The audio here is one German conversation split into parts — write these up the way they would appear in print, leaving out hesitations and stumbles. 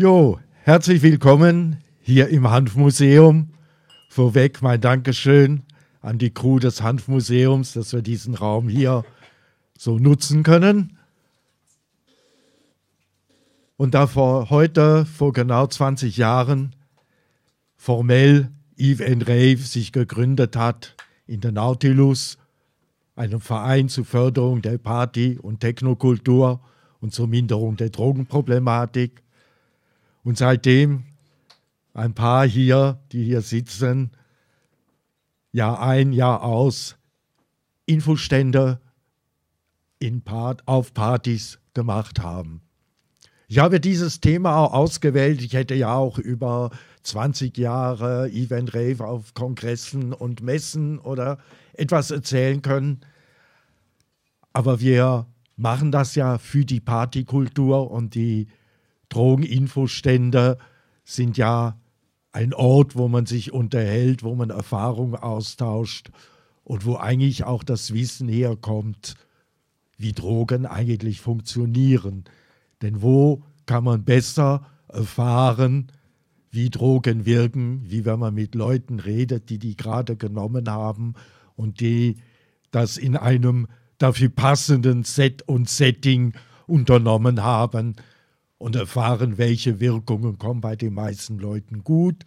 Jo, herzlich willkommen hier im Hanfmuseum. Vorweg mein Dankeschön an die Crew des Hanfmuseums, dass wir diesen Raum hier so nutzen können. Und da vor genau 20 Jahren, formell Eve & Rave sich gegründet hat in der Nautilus, einem Verein zur Förderung der Party- und Technokultur und zur Minderung der Drogenproblematik. Und seitdem ein paar hier, die hier sitzen, Jahr ein, Jahr aus, Infostände auf Partys gemacht haben. Ich habe dieses Thema auch ausgewählt. Ich hätte ja auch über 20 Jahre Eve & Rave auf Kongressen und Messen oder etwas erzählen können. Aber wir machen das ja für die Partykultur und die Drogeninfostände sind ja ein Ort, wo man sich unterhält, wo man Erfahrungen austauscht und wo eigentlich auch das Wissen herkommt, wie Drogen eigentlich funktionieren. Denn wo kann man besser erfahren, wie Drogen wirken, wie wenn man mit Leuten redet, die die gerade genommen haben und die das in einem dafür passenden Set und Setting unternommen haben und erfahren, welche Wirkungen kommen bei den meisten Leuten gut,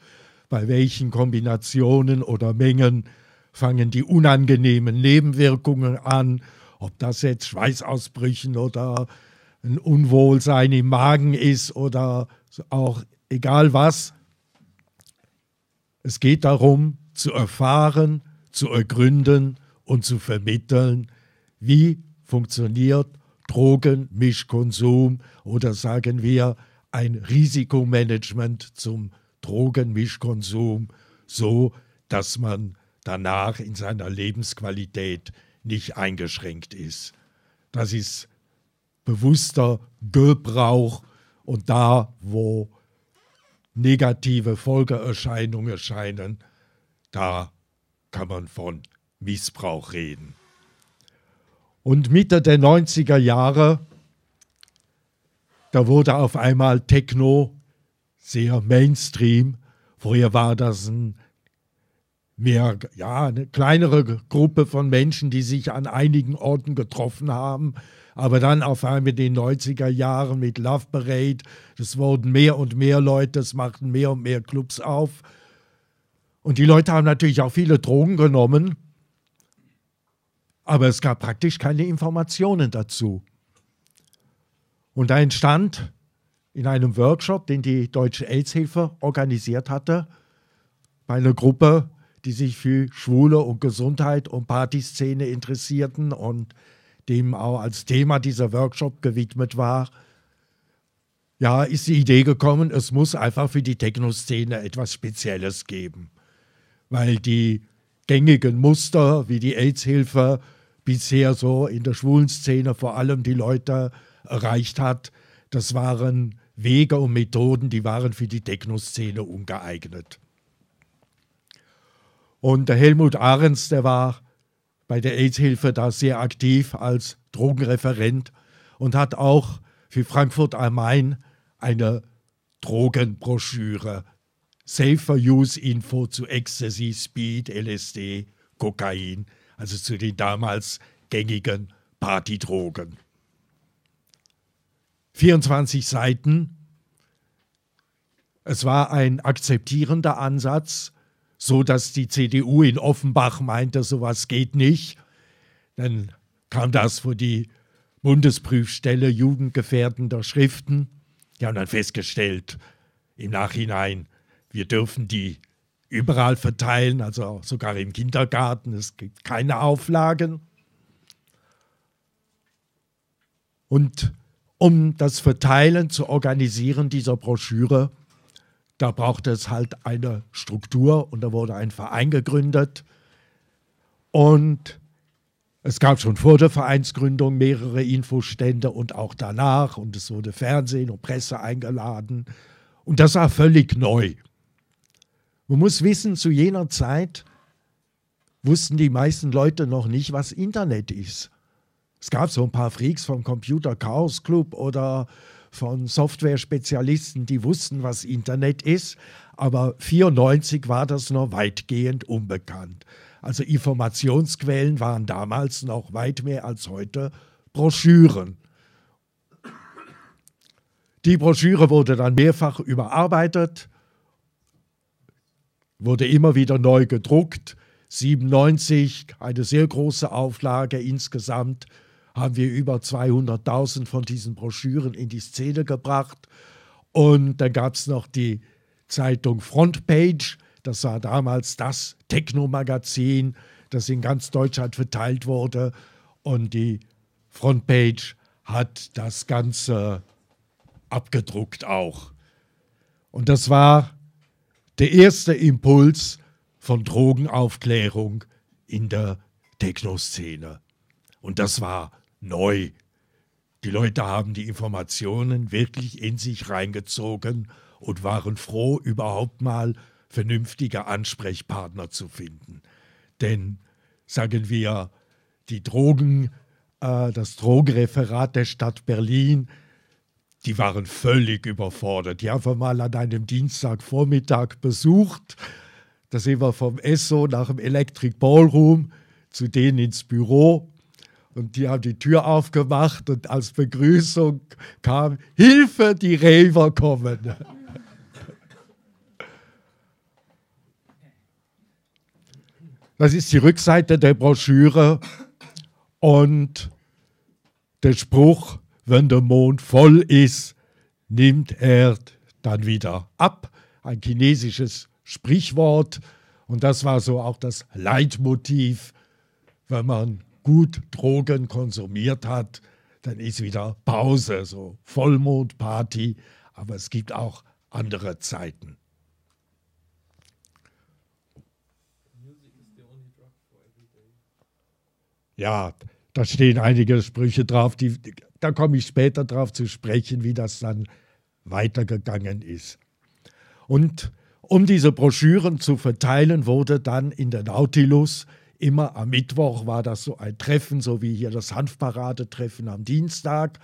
bei welchen Kombinationen oder Mengen fangen die unangenehmen Nebenwirkungen an, ob das jetzt Schweißausbrüchen oder ein Unwohlsein im Magen ist oder auch egal was. Es geht darum, zu erfahren, zu ergründen und zu vermitteln, wie funktioniert Drogenmischkonsum oder sagen wir ein Risikomanagement zum Drogenmischkonsum, so dass man danach in seiner Lebensqualität nicht eingeschränkt ist. Das ist bewusster Gebrauch und da, wo negative Folgeerscheinungen erscheinen, da kann man von Missbrauch reden. Und Mitte der 90er Jahre, da wurde auf einmal Techno sehr Mainstream. Vorher war das eine kleinere Gruppe von Menschen, die sich an einigen Orten getroffen haben. Aber dann auf einmal in den 90er Jahren mit Love Parade, das wurden mehr und mehr Leute, es machten mehr und mehr Clubs auf. Und die Leute haben natürlich auch viele Drogen genommen, aber es gab praktisch keine Informationen dazu. Und da entstand in einem Workshop, den die Deutsche Aids Hilfe organisiert hatte, bei einer Gruppe, die sich für Schwule und Gesundheit und Partyszene interessierten und dem auch als Thema dieser Workshop gewidmet war, ja, ist die Idee gekommen, es muss einfach für die Techno-Szene etwas Spezielles geben. Weil die gängigen Muster, wie die Aids-Hilfe bisher so in der schwulen Szene vor allem die Leute erreicht hat, das waren Wege und Methoden, die waren für die Techno-Szene ungeeignet. Und der Helmut Ahrens, der war bei der Aids-Hilfe da sehr aktiv als Drogenreferent und hat auch für Frankfurt am Main eine Drogenbroschüre, Safer-Use-Info zu Ecstasy, Speed, LSD, Kokain, also zu den damals gängigen Partydrogen. 24 Seiten. Es war ein akzeptierender Ansatz, so dass die CDU in Offenbach meinte, sowas geht nicht. Dann kam das vor die Bundesprüfstelle Jugendgefährdender Schriften. Die haben dann festgestellt, im Nachhinein, wir dürfen die überall verteilen, also sogar im Kindergarten, es gibt keine Auflagen. Und um das Verteilen zu organisieren dieser Broschüre, da brauchte es halt eine Struktur und da wurde ein Verein gegründet. Und es gab schon vor der Vereinsgründung mehrere Infostände und auch danach. Und es wurde Fernsehen und Presse eingeladen. Und das war völlig neu. Man muss wissen, zu jener Zeit wussten die meisten Leute noch nicht, was Internet ist. Es gab so ein paar Freaks vom Computer Chaos Club oder von Software-Spezialisten, die wussten, was Internet ist. Aber 1994 war das noch weitgehend unbekannt. Also Informationsquellen waren damals noch weit mehr als heute Broschüren. Die Broschüre wurde dann mehrfach überarbeitet, wurde immer wieder neu gedruckt. 1997, eine sehr große Auflage. Insgesamt haben wir über 200.000 von diesen Broschüren in die Szene gebracht. Und dann gab es noch die Zeitung Frontpage. Das war damals das Techno-Magazin, das in ganz Deutschland verteilt wurde. Und die Frontpage hat das Ganze abgedruckt auch. Und das war der erste Impuls von Drogenaufklärung in der Techno-Szene. Und das war neu. Die Leute haben die Informationen wirklich in sich reingezogen und waren froh, überhaupt mal vernünftige Ansprechpartner zu finden. Denn, sagen wir, die Drogen, das Drogenreferat der Stadt Berlin, die waren völlig überfordert. Die haben wir mal an einem Dienstagvormittag besucht. Da sind wir vom ESSO nach dem Electric Ballroom zu denen ins Büro. Und die haben die Tür aufgemacht und als Begrüßung kam: Hilfe, die Raver kommen. Das ist die Rückseite der Broschüre und der Spruch: Wenn der Mond voll ist, nimmt er dann wieder ab. Ein chinesisches Sprichwort. Und das war so auch das Leitmotiv. Wenn man gut Drogen konsumiert hat, dann ist wieder Pause, so Vollmondparty. Aber es gibt auch andere Zeiten. Ja, da stehen einige Sprüche drauf, da komme ich später drauf zu sprechen, wie das dann weitergegangen ist. Und um diese Broschüren zu verteilen, wurde dann in der Nautilus, immer am Mittwoch war das so ein Treffen, so wie hier das Hanfparadetreffen am Dienstag.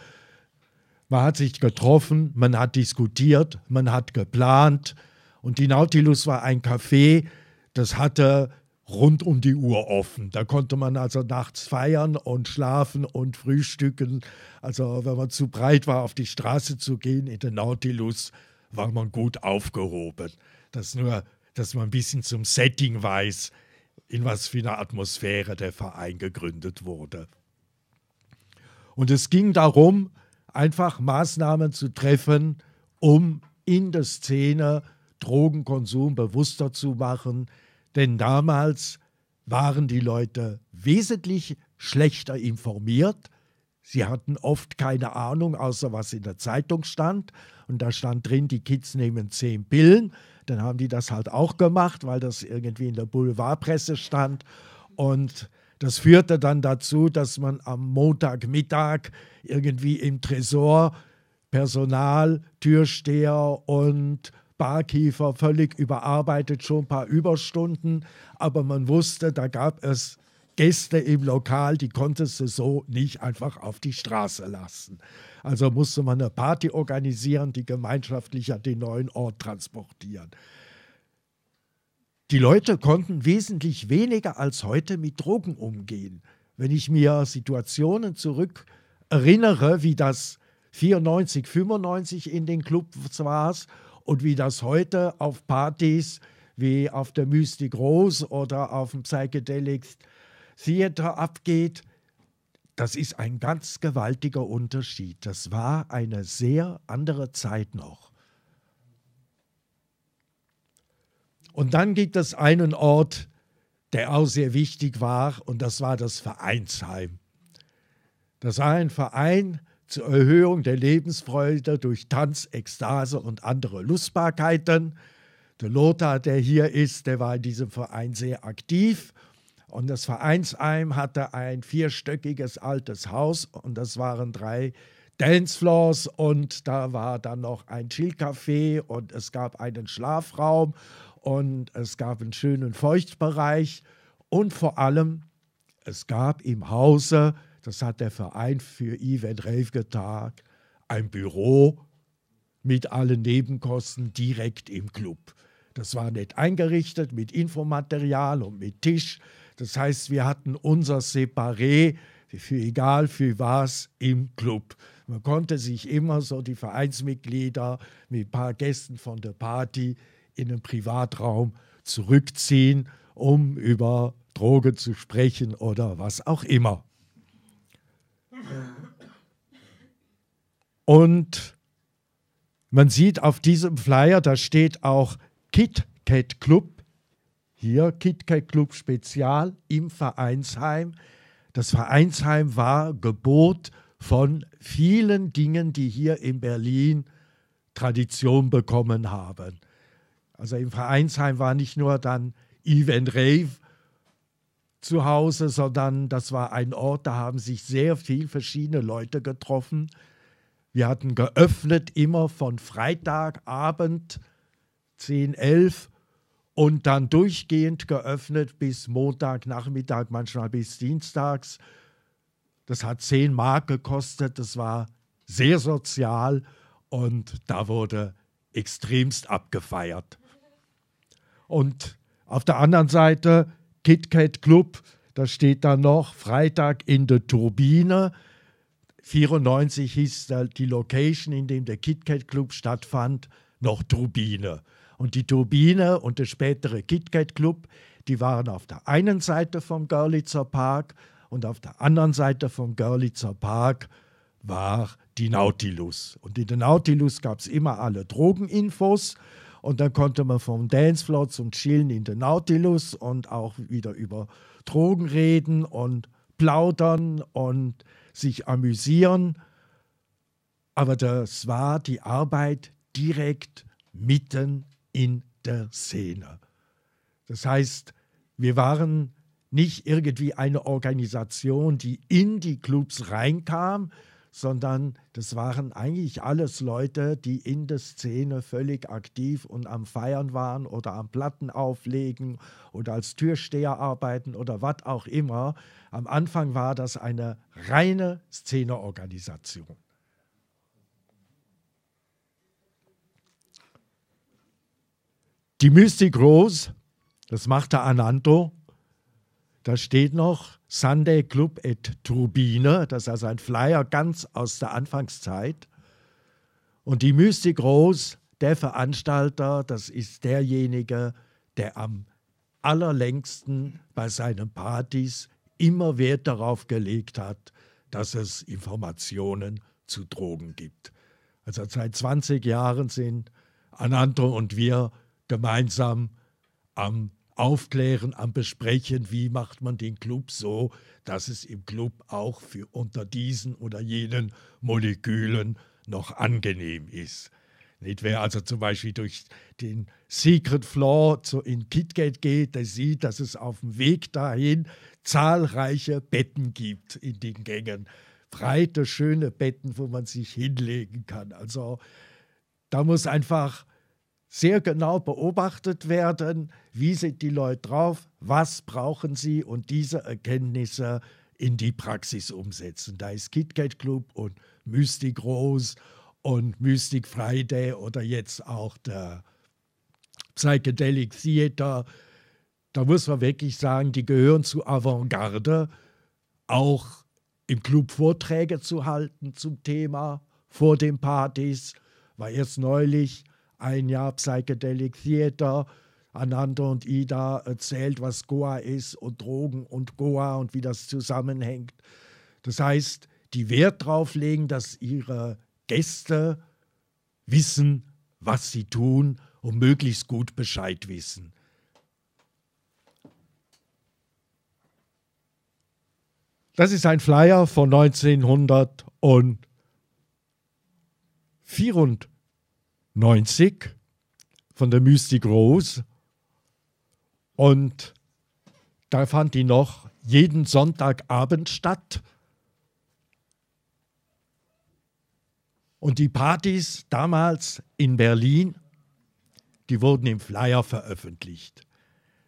Man hat sich getroffen, man hat diskutiert, man hat geplant. Und die Nautilus war ein Café, das hatte rund um die Uhr offen. Da konnte man also nachts feiern und schlafen und frühstücken. Also wenn man zu breit war, auf die Straße zu gehen, in den Nautilus, war man gut aufgehoben. Das nur, dass man ein bisschen zum Setting weiß, in was für eine Atmosphäre der Verein gegründet wurde. Und es ging darum, einfach Maßnahmen zu treffen, um in der Szene Drogenkonsum bewusster zu machen. Denn damals waren die Leute wesentlich schlechter informiert. Sie hatten oft keine Ahnung, außer was in der Zeitung stand. Und da stand drin, die Kids nehmen 10 Pillen. Dann haben die das halt auch gemacht, weil das irgendwie in der Boulevardpresse stand. Und das führte dann dazu, dass man am Montagmittag irgendwie im Tresor Personal, Türsteher und Barkeeper völlig überarbeitet, schon ein paar Überstunden, aber man wusste, da gab es Gäste im Lokal, die konntest du so nicht einfach auf die Straße lassen. Also musste man eine Party organisieren, die gemeinschaftlich an den neuen Ort transportieren. Die Leute konnten wesentlich weniger als heute mit Drogen umgehen. Wenn ich mir Situationen zurück erinnere, wie das 94, 95 in den Clubs war, und wie das heute auf Partys wie auf der Mystic Rose oder auf dem Psychedelics Theater abgeht, das ist ein ganz gewaltiger Unterschied. Das war eine sehr andere Zeit noch. Und dann gibt es einen Ort, der auch sehr wichtig war, und das war das Vereinsheim. Das war ein Verein zur Erhöhung der Lebensfreude durch Tanz, Ekstase und andere Lustbarkeiten. Der Lothar, der hier ist, der war in diesem Verein sehr aktiv. Und das Vereinsheim hatte ein 4-stöckiges altes Haus und das waren 3 Dancefloors und da war dann noch ein Chillcafé und es gab einen Schlafraum und es gab einen schönen Feuchtbereich. Und vor allem, es gab im Hause, das hat der Verein für Eve & Rave getan, ein Büro mit allen Nebenkosten direkt im Club. Das war nett eingerichtet mit Infomaterial und mit Tisch. Das heißt, wir hatten unser Separé, für egal für was, im Club. Man konnte sich immer so die Vereinsmitglieder mit ein paar Gästen von der Party in einen Privatraum zurückziehen, um über Drogen zu sprechen oder was auch immer. Und man sieht auf diesem Flyer, da steht auch Kit-Kat-Club, hier Kit-Kat-Club Spezial im Vereinsheim. Das Vereinsheim war Gebot von vielen Dingen, die hier in Berlin Tradition bekommen haben. Also im Vereinsheim war nicht nur dann Eve and Rave zu Hause, sondern das war ein Ort, da haben sich sehr viele verschiedene Leute getroffen. Wir hatten geöffnet immer von Freitagabend 10, 11 und dann durchgehend geöffnet bis Montagnachmittag, manchmal bis dienstags. Das hat 10 Mark gekostet, das war sehr sozial und da wurde extremst abgefeiert. Und auf der anderen Seite Kit-Kat-Club, da steht dann noch Freitag in der Turbine. 1994 hieß die Location, in dem der Kit-Kat-Club stattfand, noch Turbine. Und die Turbine und der spätere Kit-Kat-Club, die waren auf der einen Seite vom Görlitzer Park und auf der anderen Seite vom Görlitzer Park war die Nautilus. Und in der Nautilus gab es immer alle Drogeninfos und dann konnte man vom Dancefloor zum Chillen in der Nautilus und auch wieder über Drogen reden und plaudern und sich amüsieren, aber das war die Arbeit direkt mitten in der Szene. Das heißt, wir waren nicht irgendwie eine Organisation, die in die Clubs reinkam, sondern das waren eigentlich alles Leute, die in der Szene völlig aktiv und am Feiern waren oder am Platten auflegen oder als Türsteher arbeiten oder was auch immer. Am Anfang war das eine reine Szeneorganisation. Die Mystic Rose, das machte Ananto, da steht noch Sunday Club et Turbine, das ist also ein Flyer ganz aus der Anfangszeit. Und die Mystic Rose, der Veranstalter, das ist derjenige, der am allerlängsten bei seinen Partys immer Wert darauf gelegt hat, dass es Informationen zu Drogen gibt. Also seit 20 Jahren sind Ananto und wir gemeinsam am Aufklären, am Besprechen, wie macht man den Club so, dass es im Club auch für unter diesen oder jenen Molekülen noch angenehm ist. Nicht, wer also zum Beispiel durch den Secret Floor in Kit-Kat geht, der sieht, dass es auf dem Weg dahin zahlreiche Betten gibt in den Gängen. Breite, schöne Betten, wo man sich hinlegen kann. Also da muss einfach sehr genau beobachtet werden, wie sind die Leute drauf, was brauchen sie und diese Erkenntnisse in die Praxis umsetzen. Da ist Kit-Kat-Club und Mystic Rose und Mystic Friday oder jetzt auch der Psychedelics Theater. Da muss man wirklich sagen, die gehören zu Avantgarde, auch im Club Vorträge zu halten zum Thema vor den Partys. War erst neulich ein Jahr Psychedelic Theater, Ananto und Ida erzählt, was Goa ist und Drogen und Goa und wie das zusammenhängt. Das heißt, die Wert drauf legen, dass ihre Gäste wissen, was sie tun und möglichst gut Bescheid wissen. Das ist ein Flyer von 1994 von der Mystic Rose und da fand die noch jeden Sonntagabend statt und die Partys damals in Berlin, die wurden im Flyer veröffentlicht.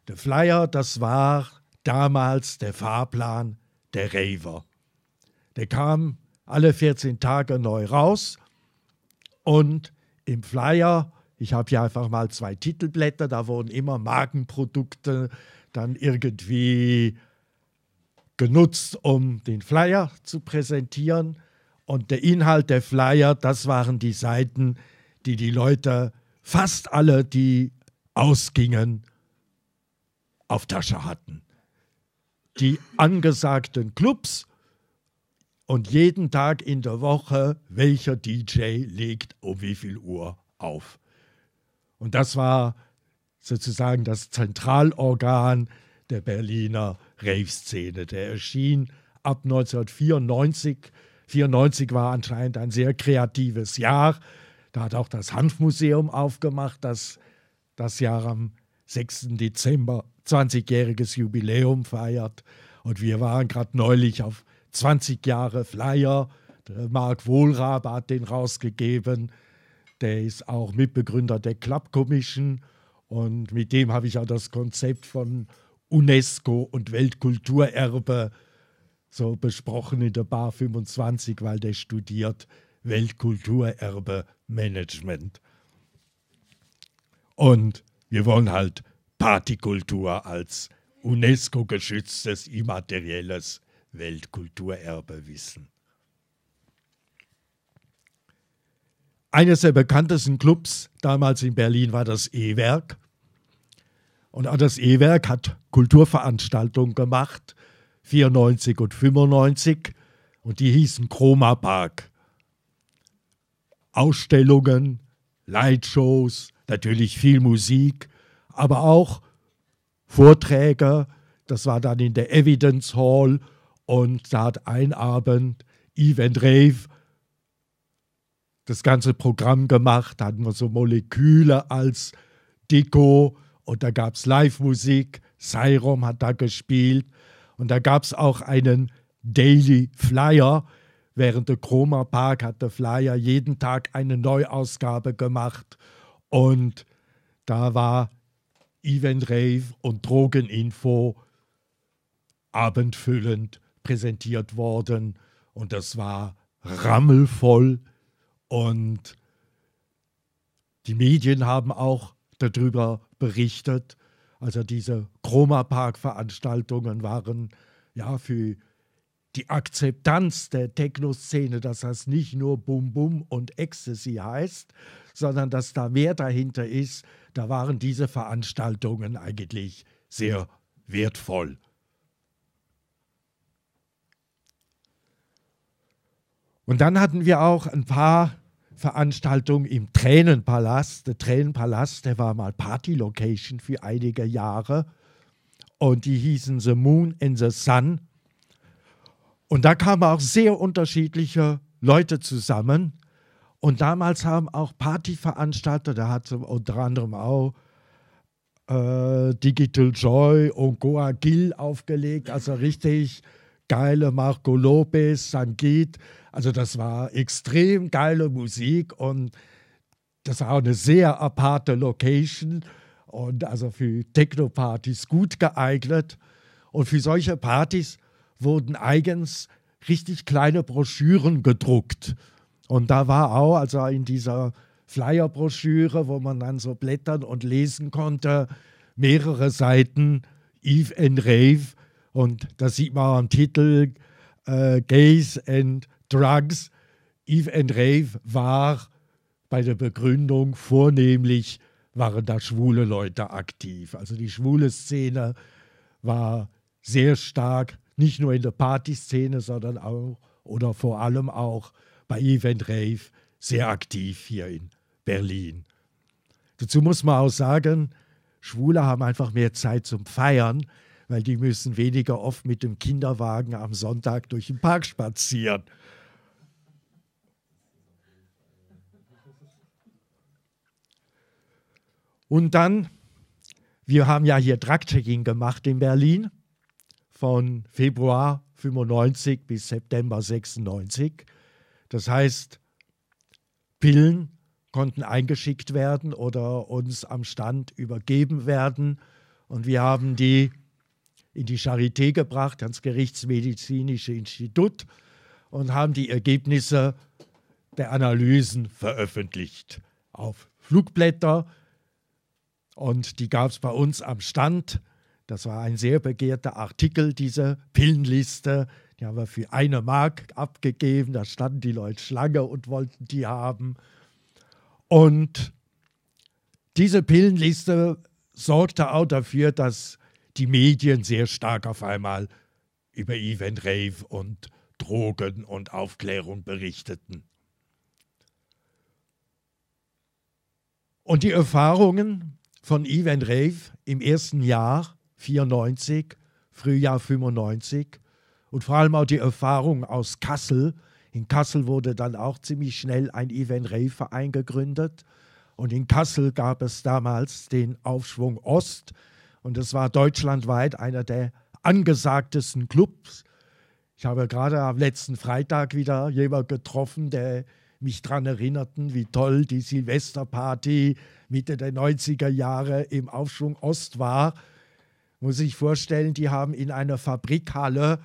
Der Flyer, das war damals der Fahrplan der Raver. Der kam alle 14 Tage neu raus Und im Flyer, ich habe hier einfach mal 2 Titelblätter, da wurden immer Markenprodukte dann irgendwie genutzt, um den Flyer zu präsentieren. Und der Inhalt der Flyer, das waren die Seiten, die die Leute, fast alle, die ausgingen, auf Tasche hatten. Die angesagten Clubs und jeden Tag in der Woche, welcher DJ legt um wie viel Uhr auf. Und das war sozusagen das Zentralorgan der Berliner Rave-Szene. Der erschien ab 1994. 1994 war anscheinend ein sehr kreatives Jahr. Da hat auch das Hanfmuseum aufgemacht, das das Jahr am 6. Dezember 20-jähriges Jubiläum feiert. Und wir waren gerade neulich auf 20 Jahre Flyer. Der Mark Wohlrab hat den rausgegeben. Der ist auch Mitbegründer der Club Commission. Und mit dem habe ich auch das Konzept von UNESCO und Weltkulturerbe so besprochen in der Bar 25, weil der studiert Weltkulturerbe Management. Und wir wollen halt Partykultur als UNESCO-geschütztes, immaterielles Weltkulturerbe wissen. Eines der bekanntesten Clubs damals in Berlin war das E-Werk. Und auch das E-Werk hat Kulturveranstaltungen gemacht, 94 und 95. Und die hießen Chroma Park. Ausstellungen, Lightshows, natürlich viel Musik, aber auch Vorträge. Das war dann in der Evidence Hall. Und da hat ein Abend Eve and Rave das ganze Programm gemacht, da hatten wir so Moleküle als Deko und da gab es Live-Musik, Sairom hat da gespielt und da gab es auch einen Daily Flyer. Während der Chroma Park hat der Flyer jeden Tag eine Neuausgabe gemacht und da war Event Rave und Drogeninfo abendfüllend präsentiert worden und das war rammelvoll. Und die Medien haben auch darüber berichtet. Also diese Chroma-Park-Veranstaltungen waren ja für die Akzeptanz der Techno-Szene, dass das nicht nur Bum Bum und Ecstasy heißt, sondern dass da mehr dahinter ist. Da waren diese Veranstaltungen eigentlich sehr wertvoll. Und dann hatten wir auch ein paar Veranstaltung im Tränenpalast. Der Tränenpalast, der war mal Party-Location für einige Jahre und die hießen The Moon and the Sun. Und da kamen auch sehr unterschiedliche Leute zusammen und damals haben auch Partyveranstalter, da hat unter anderem auch Digital Joy und Goa Gil aufgelegt, also richtig geile Marco Lopez, Sangeet. Also das war extrem geile Musik und das war auch eine sehr aparte Location und also für Techno-Partys gut geeignet. Und für solche Partys wurden eigens richtig kleine Broschüren gedruckt. Und da war auch, also in dieser Flyer-Broschüre, wo man dann so blättern und lesen konnte, mehrere Seiten Eve and Rave. Und da sieht man am Titel Gays and Drugs. Eve and Rave war bei der Begründung vornehmlich, waren da schwule Leute aktiv. Also die schwule Szene war sehr stark, nicht nur in der Partyszene, sondern auch oder vor allem auch bei Eve and Rave sehr aktiv hier in Berlin. Dazu muss man auch sagen, Schwule haben einfach mehr Zeit zum Feiern, weil die müssen weniger oft mit dem Kinderwagen am Sonntag durch den Park spazieren. Und dann, wir haben ja hier Drug-Checking gemacht in Berlin von Februar 95 bis September 96. Das heißt, Pillen konnten eingeschickt werden oder uns am Stand übergeben werden. Und wir haben die in die Charité gebracht, ans Gerichtsmedizinische Institut und haben die Ergebnisse Analysen veröffentlicht auf Flugblätter und die gab es bei uns am Stand. Das war ein sehr begehrter Artikel, diese Pillenliste. Die haben wir für 1 Mark abgegeben. Da standen die Leute Schlange und wollten die haben. Und diese Pillenliste sorgte auch dafür, dass die Medien sehr stark auf einmal über Eve & Rave und Drogen und Aufklärung berichteten. Und die Erfahrungen von Eve & Rave im ersten Jahr 94, Frühjahr 95 und vor allem auch die Erfahrung aus Kassel. In Kassel wurde dann auch ziemlich schnell ein Eve & Rave Verein gegründet und in Kassel gab es damals den Aufschwung Ost und es war deutschlandweit einer der angesagtesten Clubs. Ich habe gerade am letzten Freitag wieder jemanden getroffen, der mich daran erinnerten, wie toll die Silvesterparty Mitte der 90er Jahre im Aufschwung Ost war. Muss ich vorstellen, die haben in einer Fabrikhalle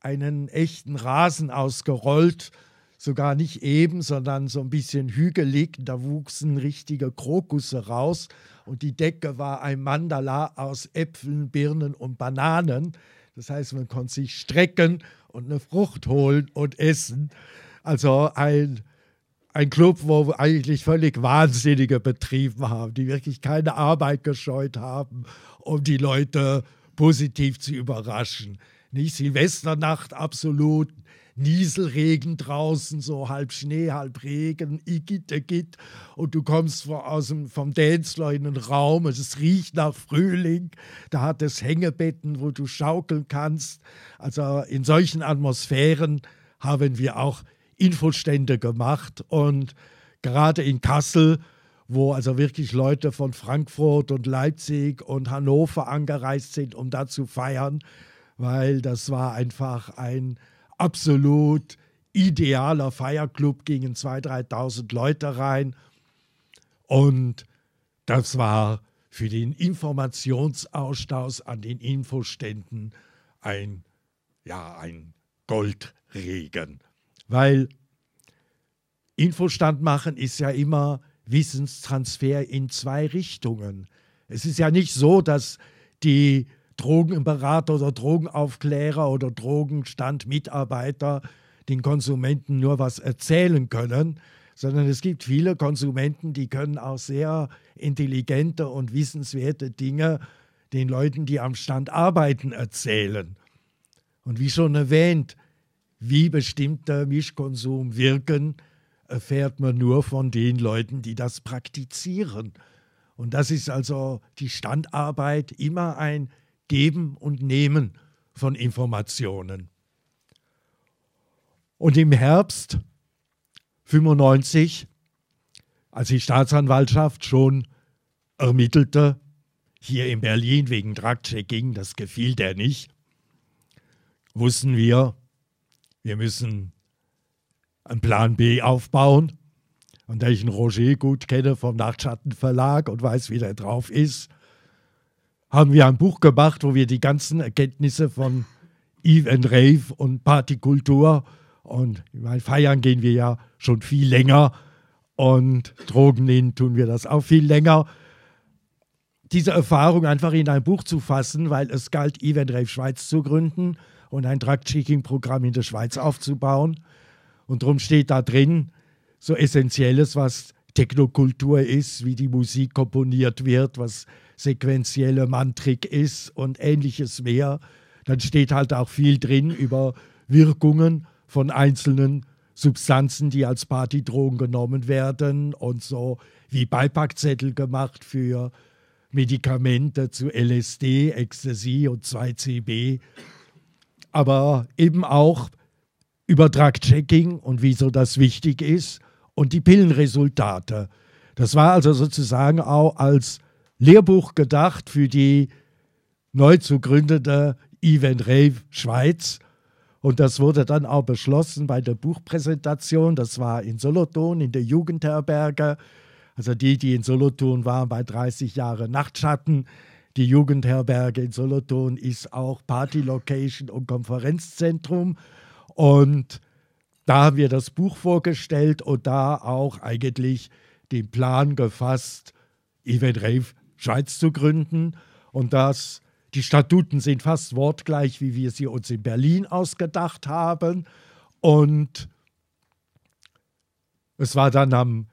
einen echten Rasen ausgerollt, sogar nicht eben, sondern so ein bisschen hügelig. Da wuchsen richtige Krokusse raus und die Decke war ein Mandala aus Äpfeln, Birnen und Bananen. Das heißt, man konnte sich strecken und eine Frucht holen und essen. Also ein Club, wo eigentlich völlig Wahnsinnige betrieben haben, die wirklich keine Arbeit gescheut haben, um die Leute positiv zu überraschen. Nicht Silvesternacht absolut, Nieselregen draußen, so halb Schnee, halb Regen, Igitt, und du kommst vom Dancefloor in den Raum, es riecht nach Frühling, da hat es Hängebetten, wo du schaukeln kannst. Also in solchen Atmosphären haben wir auch Infostände gemacht und gerade in Kassel, wo also wirklich Leute von Frankfurt und Leipzig und Hannover angereist sind, um da zu feiern, weil das war einfach ein absolut idealer Feierclub, gingen 2.000, 3.000 Leute rein und das war für den Informationsaustausch an den Infoständen ein Goldregen. Weil Infostand machen ist ja immer Wissenstransfer in 2 Richtungen. Es ist ja nicht so, dass die Drogenberater oder Drogenaufklärer oder Drogenstandmitarbeiter den Konsumenten nur was erzählen können, sondern es gibt viele Konsumenten, die können auch sehr intelligente und wissenswerte Dinge den Leuten, die am Stand arbeiten, erzählen. Und wie schon erwähnt, wie bestimmter Mischkonsum wirken, erfährt man nur von den Leuten, die das praktizieren. Und das ist also die Standarbeit, immer ein Geben und Nehmen von Informationen. Und im Herbst 95, als die Staatsanwaltschaft schon ermittelte, hier in Berlin wegen Drug-Checking, das gefiel der nicht, wussten wir müssen einen Plan B aufbauen. Und da ich einen Roger gut kenne vom Nachtschattenverlag und weiß, wie der drauf ist, haben wir ein Buch gemacht, wo wir die ganzen Erkenntnisse von Eve & Rave und Partykultur und feiern gehen wir ja schon viel länger und Drogen nehmen tun wir das auch viel länger. Diese Erfahrung einfach in ein Buch zu fassen, weil es galt, Eve & Rave Schweiz zu gründen und ein Drug-Checking-Programm in der Schweiz aufzubauen. Und darum steht da drin, so Essentielles, was Technokultur ist, wie die Musik komponiert wird, was sequentielle Mantrick ist und Ähnliches mehr. Dann steht halt auch viel drin über Wirkungen von einzelnen Substanzen, die als Partydrogen genommen werden und so wie Beipackzettel gemacht für Medikamente zu LSD, Ecstasy und 2CB. Aber eben auch über Drug-Checking und wieso das wichtig ist und die Pillenresultate. Das war also sozusagen auch als Lehrbuch gedacht für die neu zu gründende Eve & Rave Schweiz. Und das wurde dann auch beschlossen bei der Buchpräsentation. Das war in Solothurn, in der Jugendherberge. Also die in Solothurn waren bei 30 Jahren Nachtschatten. Die Jugendherberge in Solothurn ist auch Party-Location und Konferenzzentrum. Und Da haben wir das Buch vorgestellt und da auch eigentlich den Plan gefasst, Eve & Rave Schweiz zu gründen. Und die Statuten sind fast wortgleich, wie wir sie uns in Berlin ausgedacht haben. Und es war dann am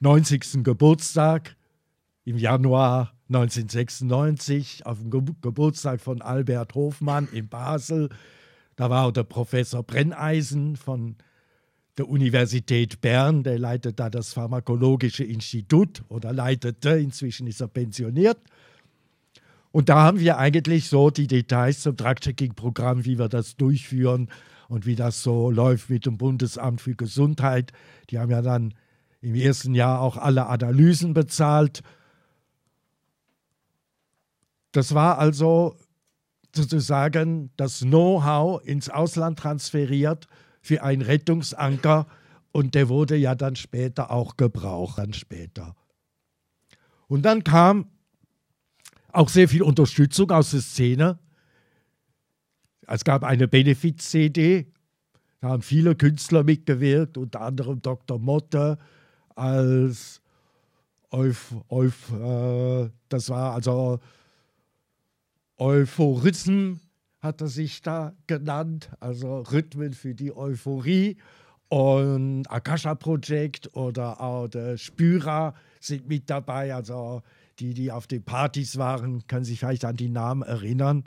90. Geburtstag im Januar 1996, auf dem Geburtstag von Albert Hofmann in Basel. Da war auch der Professor Brenneisen von der Universität Bern, der leitet da das Pharmakologische Institut oder leitete, inzwischen ist er pensioniert. Und da haben wir eigentlich so die Details zum Drug-Checking-Programm, wie wir das durchführen und wie das so läuft mit dem Bundesamt für Gesundheit. Die haben ja dann im ersten Jahr auch alle Analysen bezahlt. Das war also sozusagen das Know-how ins Ausland transferiert für einen Rettungsanker. Und der wurde ja dann später auch gebraucht. Und dann kam auch sehr viel Unterstützung aus der Szene. Es gab eine Benefiz-CD, da haben viele Künstler mitgewirkt, unter anderem Dr. Motte als das war also Euphorism, hat er sich da genannt, also Rhythmen für die Euphorie. Und Akasha-Projekt oder auch der Spüra sind mit dabei, also die auf den Partys waren, können sich vielleicht an die Namen erinnern.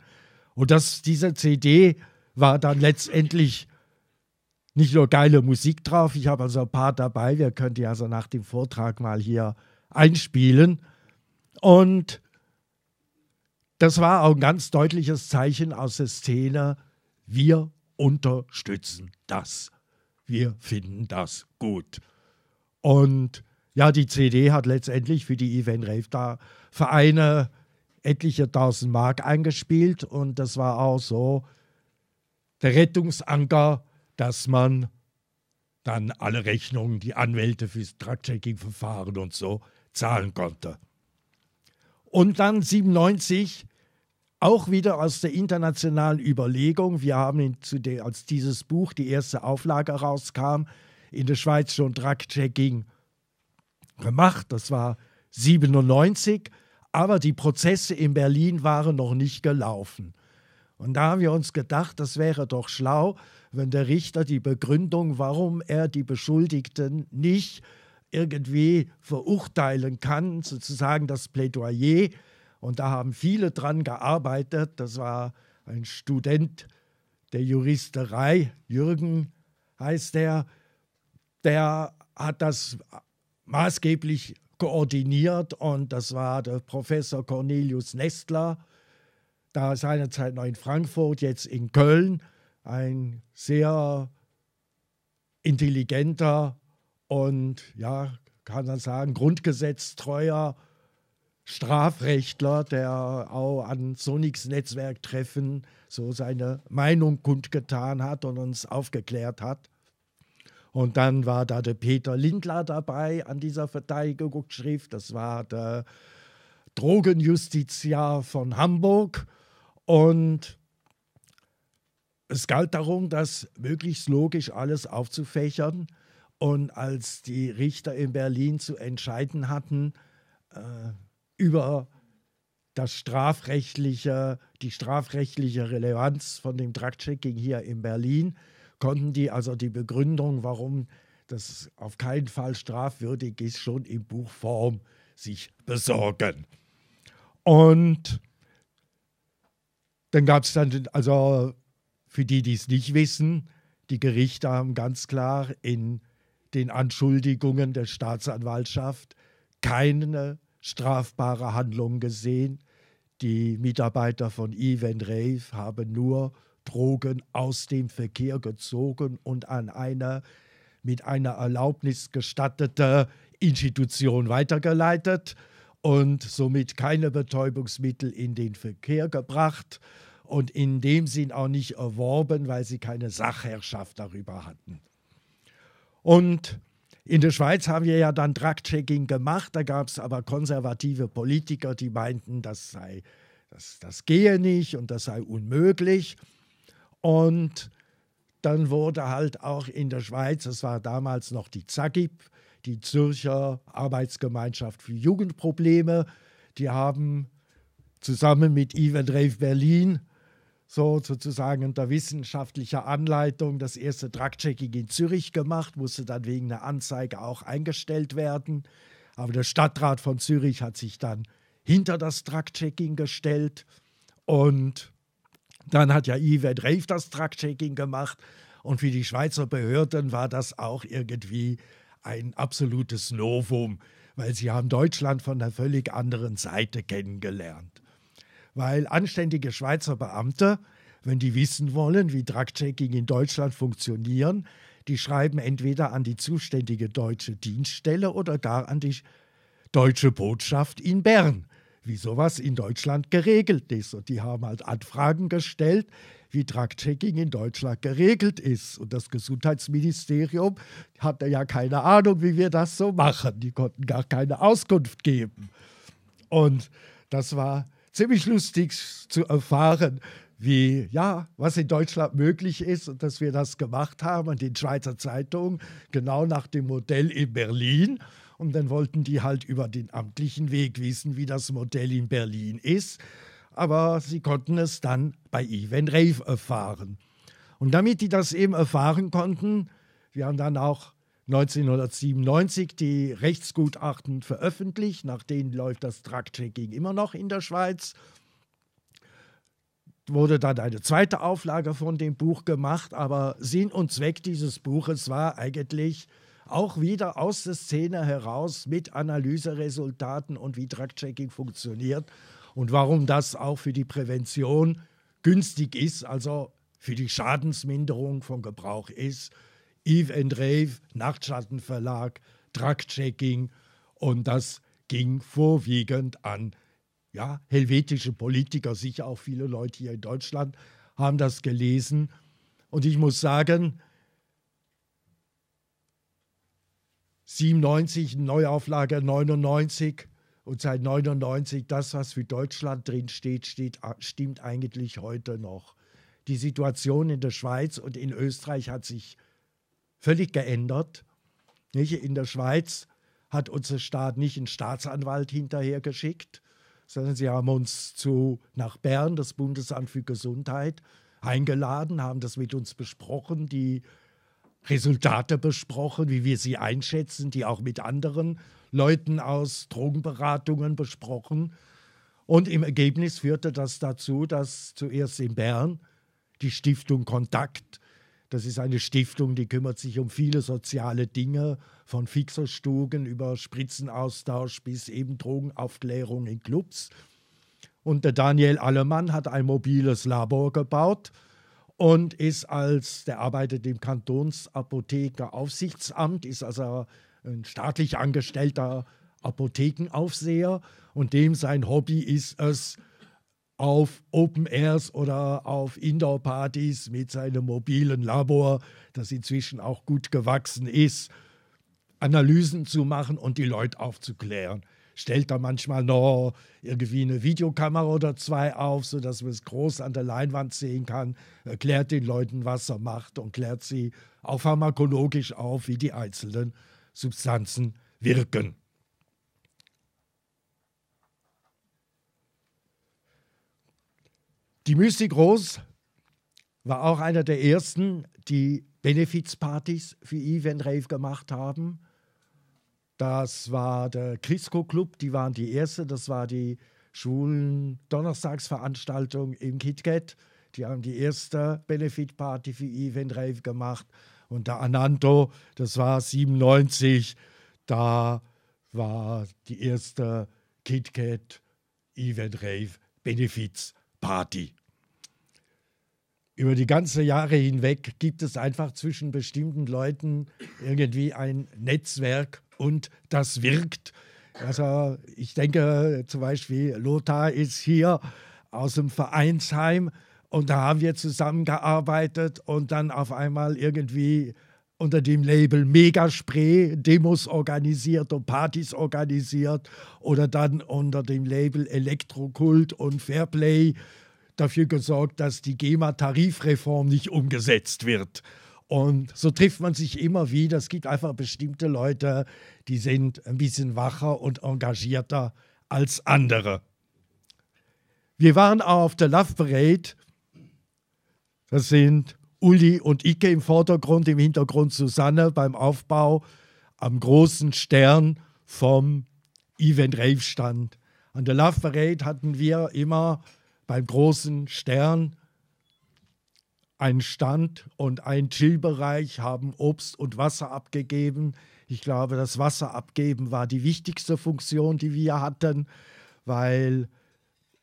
Und diese CD war dann letztendlich nicht nur geile Musik drauf, ich habe also ein paar dabei, wir können die also nach dem Vortrag mal hier einspielen. Und das war auch ein ganz deutliches Zeichen aus der Szene, wir unterstützen das. Wir finden das gut. Und ja, die CD hat letztendlich für die Eve & Rave da Vereine etliche 1000 Mark eingespielt und das war auch so der Rettungsanker, dass man dann alle Rechnungen, die Anwälte fürs Drug-Checking-Verfahren und so zahlen konnte. Und dann 1997, auch wieder aus der internationalen Überlegung, wir haben als dieses Buch die erste Auflage rauskam, in der Schweiz schon Drug-Checking gemacht, das war 1997, aber die Prozesse in Berlin waren noch nicht gelaufen. Und da haben wir uns gedacht, das wäre doch schlau, wenn der Richter die Begründung, warum er die Beschuldigten nicht irgendwie verurteilen kann, sozusagen das Plädoyer. Und da haben viele dran gearbeitet. Das war ein Student der Juristerei, Jürgen heißt er, der hat das maßgeblich koordiniert und das war der Professor Cornelius Nestler, da seinerzeit noch in Frankfurt, jetzt in Köln, ein sehr intelligenter und, ja, kann man sagen, grundgesetztreuer Strafrechtler, der auch an Sonics-Netzwerktreffen so seine Meinung kundgetan hat und uns aufgeklärt hat. Und dann war da der Peter Lindler dabei an dieser Verteidigungsschrift. Das war der Drogenjustiziar von Hamburg. Und es galt darum, das möglichst logisch alles aufzufächern. Und als die Richter in Berlin zu entscheiden hatten über die strafrechtliche Relevanz von dem Drug-Checking hier in Berlin, konnten die also die Begründung, warum das auf keinen Fall strafwürdig ist, schon in Buchform sich besorgen. Und dann gab es dann, also für die, die es nicht wissen, die Gerichte haben ganz klar in den Anschuldigungen der Staatsanwaltschaft keine strafbare Handlung gesehen. Die Mitarbeiter von Eve & Rave haben nur Drogen aus dem Verkehr gezogen und an eine mit einer Erlaubnis gestattete Institution weitergeleitet und somit keine Betäubungsmittel in den Verkehr gebracht und in dem Sinn auch nicht erworben, weil sie keine Sachherrschaft darüber hatten. Und in der Schweiz haben wir ja dann Drug-Checking gemacht, da gab es aber konservative Politiker, die meinten, das gehe nicht und das sei unmöglich. Und Dann wurde halt auch in der Schweiz, es war damals noch die ZAGIP, die Zürcher Arbeitsgemeinschaft für Jugendprobleme, die haben zusammen mit Eve & Rave Berlin so sozusagen unter wissenschaftlicher Anleitung das erste Drug-Checking in Zürich gemacht, musste dann wegen einer Anzeige auch eingestellt werden. Aber der Stadtrat von Zürich hat sich dann hinter das Drug-Checking gestellt und dann hat ja Eve & Rave das Drug-Checking gemacht und für die Schweizer Behörden war das auch irgendwie ein absolutes Novum, weil sie haben Deutschland von einer völlig anderen Seite kennengelernt. Weil anständige Schweizer Beamte, wenn die wissen wollen, wie Drug-Checking in Deutschland funktionieren, die schreiben entweder an die zuständige deutsche Dienststelle oder gar an die deutsche Botschaft in Bern, wie sowas in Deutschland geregelt ist. Und die haben halt Anfragen gestellt, wie Drug-Checking in Deutschland geregelt ist. Und das Gesundheitsministerium hatte ja keine Ahnung, wie wir das so machen. Die konnten gar keine Auskunft geben. Und das war ziemlich lustig zu erfahren, wie, ja, was in Deutschland möglich ist und dass wir das gemacht haben und in Schweizer Zeitungen, genau nach dem Modell in Berlin. Und dann wollten die halt über den amtlichen Weg wissen, wie das Modell in Berlin ist. Aber sie konnten es dann bei Eve & Rave erfahren. Und damit die das eben erfahren konnten, wir haben dann auch 1997 die Rechtsgutachten veröffentlicht, nach denen läuft das Drug-Checking immer noch in der Schweiz. Wurde dann eine zweite Auflage von dem Buch gemacht, aber Sinn und Zweck dieses Buches war eigentlich auch wieder aus der Szene heraus mit Analyseresultaten und wie Drug-Checking funktioniert und warum das auch für die Prävention günstig ist, also für die Schadensminderung von Gebrauch ist. Eve & Rave, Nachtschattenverlag, Drug-Checking, und das ging vorwiegend an helvetische Politiker, sicher auch viele Leute hier in Deutschland haben das gelesen. Und ich muss sagen, 97, Neuauflage 99 und seit 99, das, was für Deutschland drin steht, stimmt eigentlich heute noch. Die Situation in der Schweiz und in Österreich hat sich völlig geändert. In der Schweiz hat unser Staat nicht einen Staatsanwalt hinterher geschickt, sondern sie haben uns nach Bern, das Bundesamt für Gesundheit, eingeladen, haben das mit uns besprochen, die Resultate besprochen, wie wir sie einschätzen, die auch mit anderen Leuten aus Drogenberatungen besprochen. Und im Ergebnis führte das dazu, dass zuerst in Bern die Stiftung Kontakt, das ist eine Stiftung, die kümmert sich um viele soziale Dinge, von Fixerstuben über Spritzenaustausch bis eben Drogenaufklärung in Clubs. Und der Daniel Allemann hat ein mobiles Labor gebaut und der arbeitet im Kantonsapothekeraufsichtsamt, ist also ein staatlich angestellter Apothekenaufseher, und dem sein Hobby ist es, auf Open Airs oder auf Indoor-Partys mit seinem mobilen Labor, das inzwischen auch gut gewachsen ist, Analysen zu machen und die Leute aufzuklären. Stellt da manchmal noch irgendwie eine Videokamera oder zwei auf, sodass man es groß an der Leinwand sehen kann, erklärt den Leuten, was er macht, und klärt sie auch pharmakologisch auf, wie die einzelnen Substanzen wirken. Die Mystic Rose war auch einer der ersten, die Benefizpartys für Eve & Rave gemacht haben. Das war der Chrisco-Club, die waren die erste. Das war die schwulen Donnerstagsveranstaltung im Kit-Kat. Die haben die erste Benefitparty für Eve & Rave gemacht. Und der Ananto, das war 97, da war die erste Kit-Kat Eve & Rave Benefits-Party. Über die ganzen Jahre hinweg gibt es einfach zwischen bestimmten Leuten irgendwie ein Netzwerk und das wirkt. Also ich denke zum Beispiel, Lothar ist hier aus dem Vereinsheim und da haben wir zusammengearbeitet und dann auf einmal irgendwie unter dem Label Megaspray Demos organisiert und Partys organisiert, oder dann unter dem Label Elektrokult und Fairplay dafür gesorgt, dass die GEMA-Tarifreform nicht umgesetzt wird. Und so trifft man sich immer wieder. Es gibt einfach bestimmte Leute, die sind ein bisschen wacher und engagierter als andere. Wir waren auch auf der Love Parade. Das sind Uli und Icke im Vordergrund, im Hintergrund Susanne beim Aufbau am großen Stern vom Eve & Rave Stand. An der Love Parade hatten wir immer beim großen Stern einen Stand und einen Chillbereich, haben Obst und Wasser abgegeben. Ich glaube, das Wasser abgeben war die wichtigste Funktion, die wir hatten, weil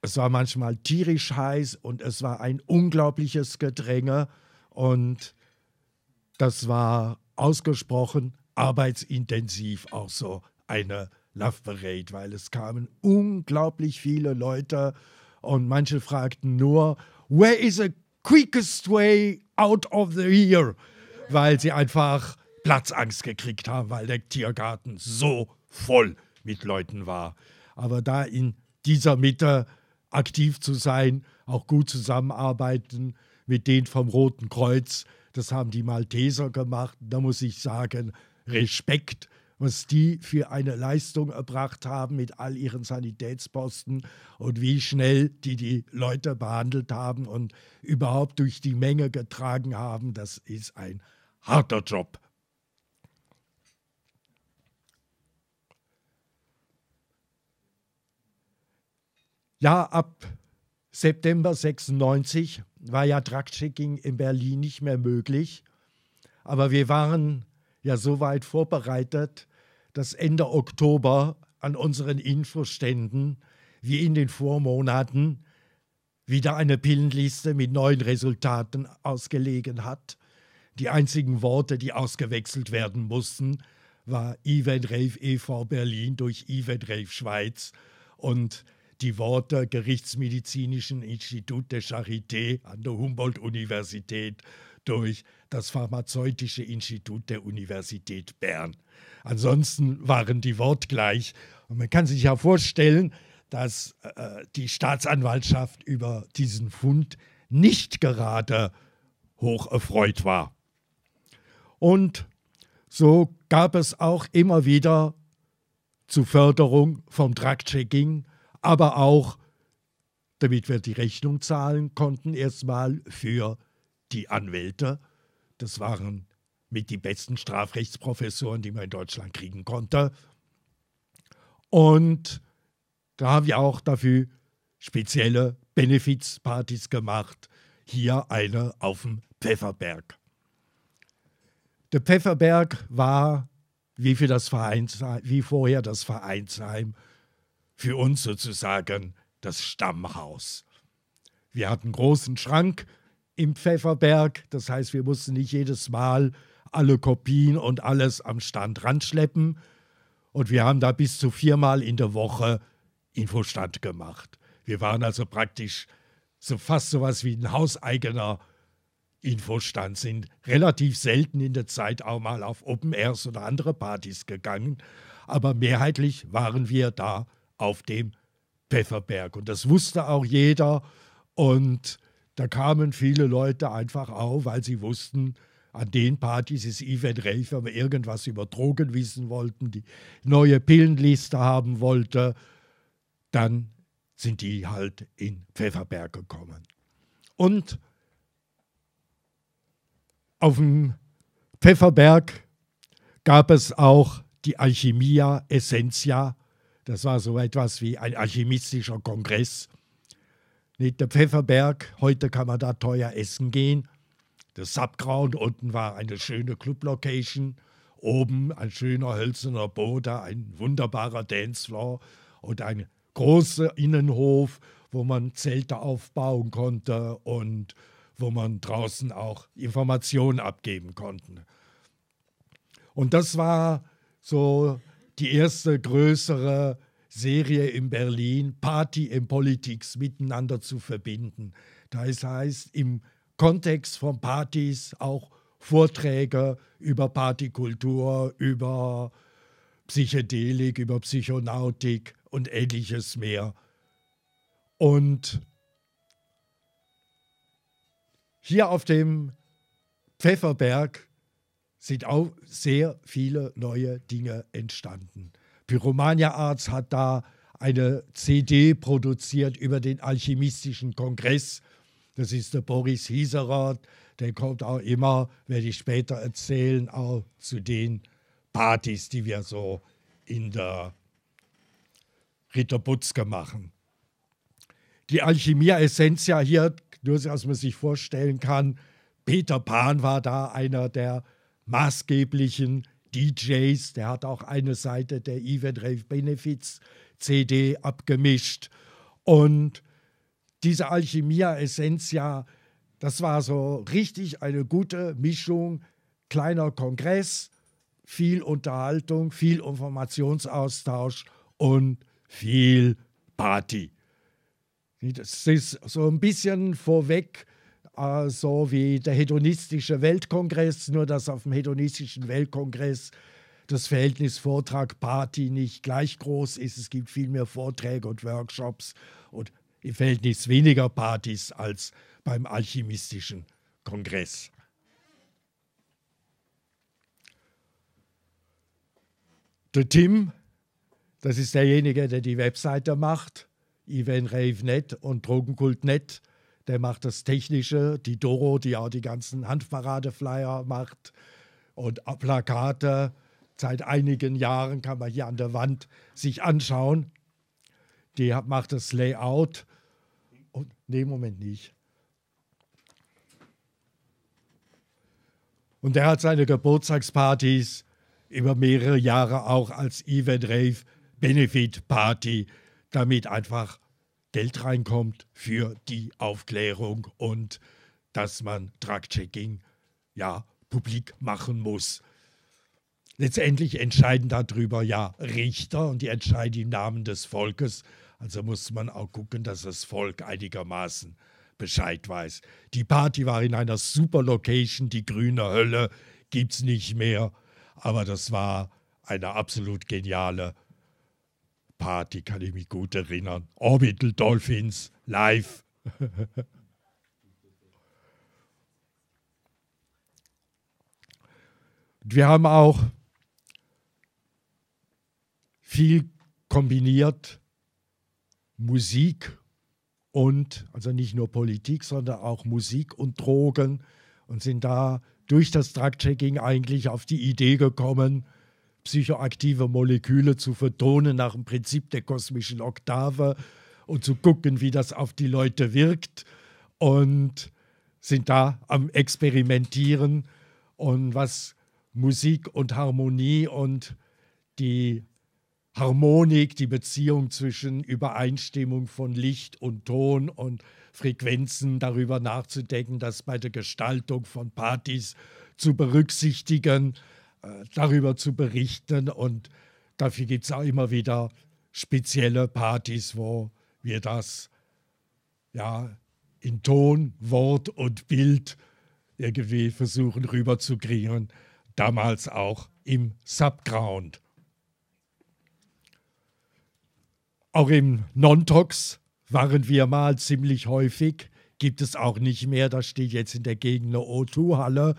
es war manchmal tierisch heiß und es war ein unglaubliches Gedränge und das war ausgesprochen arbeitsintensiv, auch so eine Love Parade, weil es kamen unglaublich viele Leute und manche fragten nur, where is a quickest way out of the year, weil sie einfach Platzangst gekriegt haben, weil der Tiergarten so voll mit Leuten war. Aber da in dieser Mitte aktiv zu sein, auch gut zusammenarbeiten mit denen vom Roten Kreuz, das haben die Malteser gemacht. Da muss ich sagen, Respekt, was die für eine Leistung erbracht haben mit all ihren Sanitätsposten und wie schnell die Leute behandelt haben und überhaupt durch die Menge getragen haben. Das ist ein harter Job. Ja, ab September 96 war ja Drug-Checking in Berlin nicht mehr möglich, aber wir waren ja so weit vorbereitet, dass Ende Oktober an unseren Infoständen wie in den Vormonaten wieder eine Pillenliste mit neuen Resultaten ausgelegen hat. Die einzigen Worte, die ausgewechselt werden mussten, war Eve & Rave e.V. Berlin durch Eve & Rave Schweiz und die Worte Gerichtsmedizinischen Institut der Charité an der Humboldt-Universität durch das Pharmazeutische Institut der Universität Bern. Ansonsten waren die wortgleich. Und man kann sich ja vorstellen, dass die Staatsanwaltschaft über diesen Fund nicht gerade hoch erfreut war. Und so gab es auch immer wieder zur Förderung vom Drug-Checking, aber auch, damit wir die Rechnung zahlen konnten, erstmal für die Anwälte. Das waren mit die besten Strafrechtsprofessoren, die man in Deutschland kriegen konnte. Und da haben wir auch dafür spezielle Benefizpartys gemacht. Hier eine auf dem Pfefferberg. Der Pfefferberg war, wie vorher das Vereinsheim, für uns sozusagen das Stammhaus. Wir hatten einen großen Schrank im Pfefferberg, das heißt, wir mussten nicht jedes Mal alle Kopien und alles am Stand ranschleppen. Und wir haben da bis zu 4-mal in der Woche Infostand gemacht. Wir waren also praktisch so fast sowas wie ein hauseigener Infostand, sind relativ selten in der Zeit auch mal auf Open Airs oder andere Partys gegangen. Aber mehrheitlich waren wir da auf dem Pfefferberg. Und das wusste auch jeder. Und da kamen viele Leute einfach auf, weil sie wussten, an den Partys ist Eve & Rave, wenn wir irgendwas über Drogen wissen wollten, die neue Pillenliste haben wollte, dann sind die halt in Pfefferberg gekommen. Und auf dem Pfefferberg gab es auch die Alchimia Essentia. Das war so etwas wie ein alchemistischer Kongress. Der Pfefferberg, heute kann man da teuer essen gehen. Das Subground unten war eine schöne Club-Location. Oben ein schöner hölzerner Boden, ein wunderbarer Dancefloor und ein großer Innenhof, wo man Zelte aufbauen konnte und wo man draußen auch Informationen abgeben konnte. Und das war so die erste größere Serie in Berlin, Party in Politics miteinander zu verbinden. Das heißt, im Kontext von Partys auch Vorträge über Partykultur, über Psychedelik, über Psychonautik und ähnliches mehr. Und Hier auf dem Pfefferberg sind auch sehr viele neue Dinge entstanden. Pyromania Arts hat da eine CD produziert über den Alchemistischen Kongress. Das ist der Boris Hieserer, der kommt auch immer, werde ich später erzählen, auch zu den Partys, die wir so in der Ritterbutzke machen. Die Alchemia Essentia hier, nur dass man sich vorstellen kann, Peter Pan war da einer der maßgeblichen DJs. Der hat auch eine Seite der Eve & Rave Benefits CD abgemischt. Und diese Alchemia Essentia, das war so richtig eine gute Mischung. Kleiner Kongress, viel Unterhaltung, viel Informationsaustausch und viel Party. Das ist so ein bisschen vorweg, so wie der hedonistische Weltkongress, nur dass auf dem hedonistischen Weltkongress das Verhältnis Vortrag-Party nicht gleich groß ist. Es gibt viel mehr Vorträge und Workshops und im Verhältnis weniger Partys als beim alchemistischen Kongress. Der Tim, das ist derjenige, der die Webseite macht, Eve & Rave.net und Drogenkult.net. Der macht das Technische, die Doro, die auch die ganzen Handparade-Flyer macht und Plakate. Seit einigen Jahren kann man hier an der Wand sich anschauen. Die macht das Layout. Und, nee, Moment nicht. Und der hat seine Geburtstagspartys über mehrere Jahre auch als Eve & Rave Benefit Party, damit einfach Geld reinkommt für die Aufklärung und dass man Drug-Checking ja publik machen muss. Letztendlich entscheiden darüber ja Richter und die entscheiden im Namen des Volkes. Also muss man auch gucken, dass das Volk einigermaßen Bescheid weiß. Die Party war in einer super Location, die grüne Hölle gibt's nicht mehr. Aber das war eine absolut geniale Party, kann ich mich gut erinnern. Orbital Dolphins live. Wir haben auch viel kombiniert, Musik und, also nicht nur Politik, sondern auch Musik und Drogen und sind da durch das Drug-Checking eigentlich auf die Idee gekommen, psychoaktive Moleküle zu vertonen nach dem Prinzip der kosmischen Oktave und zu gucken, wie das auf die Leute wirkt, und sind da am Experimentieren. Und was Musik und Harmonie und die Harmonik, die Beziehung zwischen Übereinstimmung von Licht und Ton und Frequenzen, darüber nachzudenken, das bei der Gestaltung von Partys zu berücksichtigen, darüber zu berichten, und dafür gibt es auch immer wieder spezielle Partys, wo wir das ja in Ton, Wort und Bild irgendwie versuchen rüberzukriegen, damals auch im Subground. Auch im Non-Tox waren wir mal ziemlich häufig, gibt es auch nicht mehr, das steht jetzt in der Gegend eine O2-Halle.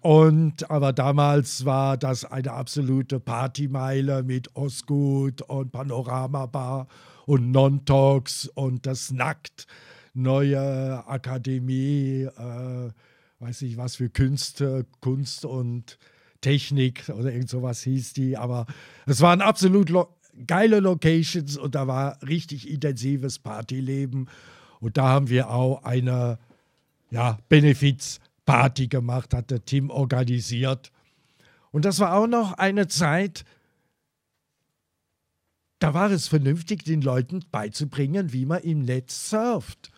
Aber damals war das eine absolute Partymeile mit Osgood und Panorama Bar und Non-Tox und das Nackt, neue Akademie, weiß nicht was für Künste, Kunst und Technik oder irgend sowas hieß die. Aber es waren absolut geile Locations und da war richtig intensives Partyleben. Und da haben wir auch eine Benefiz Party gemacht, hat der Tim organisiert. Und das war auch noch eine Zeit, da war es vernünftig, den Leuten beizubringen, wie man im Netz surft.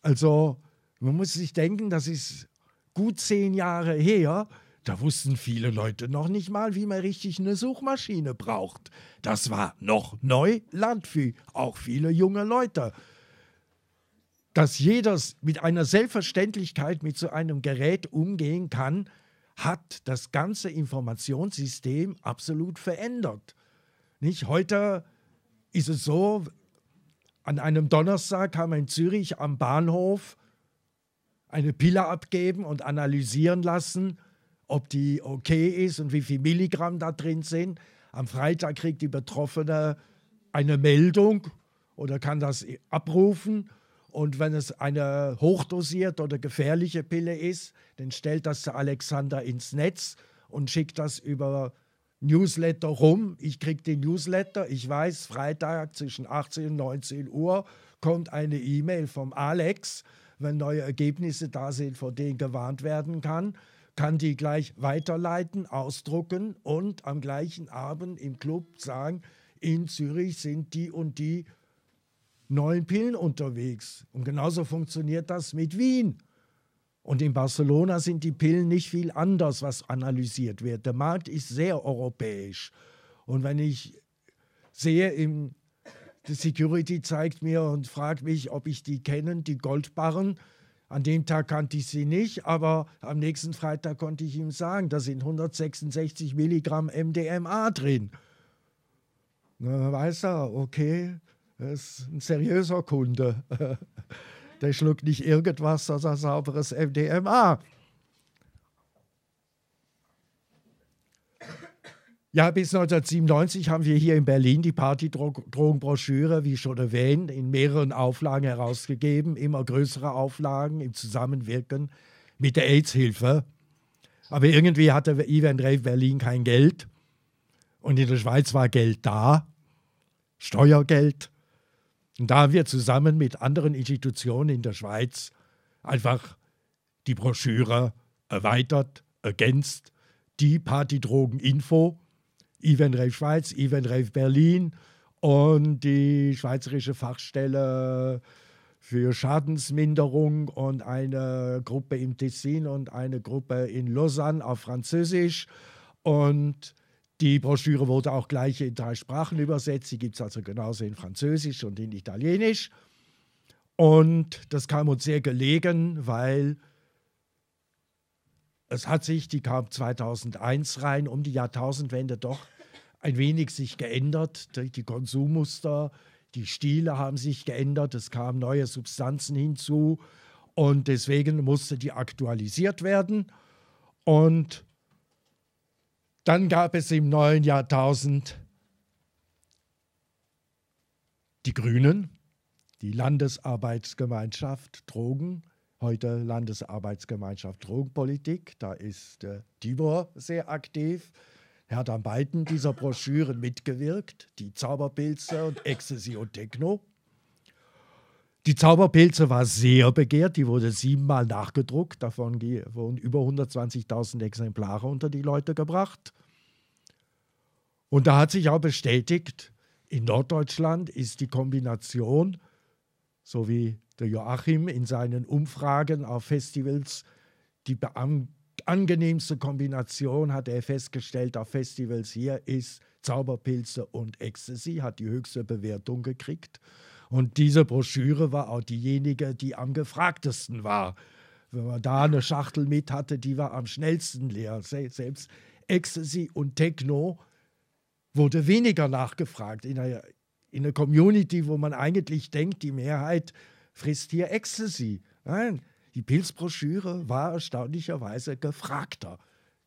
Also man muss sich denken, das ist gut 10 Jahre her, da wussten viele Leute noch nicht mal, wie man richtig eine Suchmaschine braucht. Das war noch Neuland für auch viele junge Leute. Dass jeder mit einer Selbstverständlichkeit mit so einem Gerät umgehen kann, hat das ganze Informationssystem absolut verändert. Nicht? Heute ist es so, an einem Donnerstag haben wir in Zürich am Bahnhof eine Pille abgeben und analysieren lassen, ob die okay ist und wie viel Milligramm da drin sind. Am Freitag kriegt die Betroffene eine Meldung oder kann das abrufen. Und wenn es eine hochdosierte oder gefährliche Pille ist, dann stellt das der Alexander ins Netz und schickt das über Newsletter rum. Ich kriege den Newsletter. Ich weiß, Freitag zwischen 18 und 19 Uhr kommt eine E-Mail vom Alex. Wenn neue Ergebnisse da sind, vor denen gewarnt werden kann, kann die gleich weiterleiten, ausdrucken und am gleichen Abend im Club sagen, in Zürich sind die und die neuen Pillen unterwegs. Und genauso funktioniert das mit Wien. Und in Barcelona sind die Pillen nicht viel anders, was analysiert wird. Der Markt ist sehr europäisch. Und wenn ich sehe, die Security zeigt mir und fragt mich, ob ich die kenne, die Goldbarren. An dem Tag kannte ich sie nicht, aber am nächsten Freitag konnte ich ihm sagen, da sind 166 Milligramm MDMA drin. Na, weiß er, okay, das ist ein seriöser Kunde. Der schluckt nicht irgendwas, sondern sauberes MDMA. Ja, bis 1997 haben wir hier in Berlin die Partydrogenbroschüre, wie schon erwähnt, in mehreren Auflagen herausgegeben, immer größere Auflagen im Zusammenwirken mit der Aids-Hilfe. Aber irgendwie hatte Eve & Rave Berlin kein Geld und in der Schweiz war Geld da, Steuergeld. Und da haben wir zusammen mit anderen Institutionen in der Schweiz einfach die Broschüre erweitert, ergänzt, die Partydrogen-Info, Eve & Rave Schweiz, Eve & Rave Berlin und die Schweizerische Fachstelle für Schadensminderung und eine Gruppe im Tessin und eine Gruppe in Lausanne auf Französisch. Und die Broschüre wurde auch gleich in 3 Sprachen übersetzt. Die gibt es also genauso in Französisch und in Italienisch. Und das kam uns sehr gelegen, weil die kam 2001 rein, um die Jahrtausendwende doch ein wenig sich geändert. Die Konsummuster, die Stile haben sich geändert. Es kamen neue Substanzen hinzu und deswegen musste die aktualisiert werden. Und dann gab es im neuen Jahrtausend die Grünen, die Landesarbeitsgemeinschaft Drogen, heute Landesarbeitsgemeinschaft Drogenpolitik. Da ist Tibor sehr aktiv. Er hat an beiden dieser Broschüren mitgewirkt, die Zauberpilze und Ecstasy und Techno. Die Zauberpilze war sehr begehrt, die wurde 7-mal nachgedruckt, davon wurden über 120.000 Exemplare unter die Leute gebracht. Und da hat sich auch bestätigt, in Norddeutschland ist die Kombination, so wie der Joachim in seinen Umfragen auf Festivals, die angenehmste Kombination, hat er festgestellt, auf Festivals hier ist Zauberpilze und Ecstasy, hat die höchste Bewertung gekriegt. Und diese Broschüre war auch diejenige, die am gefragtesten war. Wenn man da eine Schachtel mit hatte, die war am schnellsten leer. Selbst Ecstasy und Techno wurde weniger nachgefragt. In einer Community, wo man eigentlich denkt, die Mehrheit frisst hier Ecstasy. Nein, die Pilzbroschüre war erstaunlicherweise gefragter.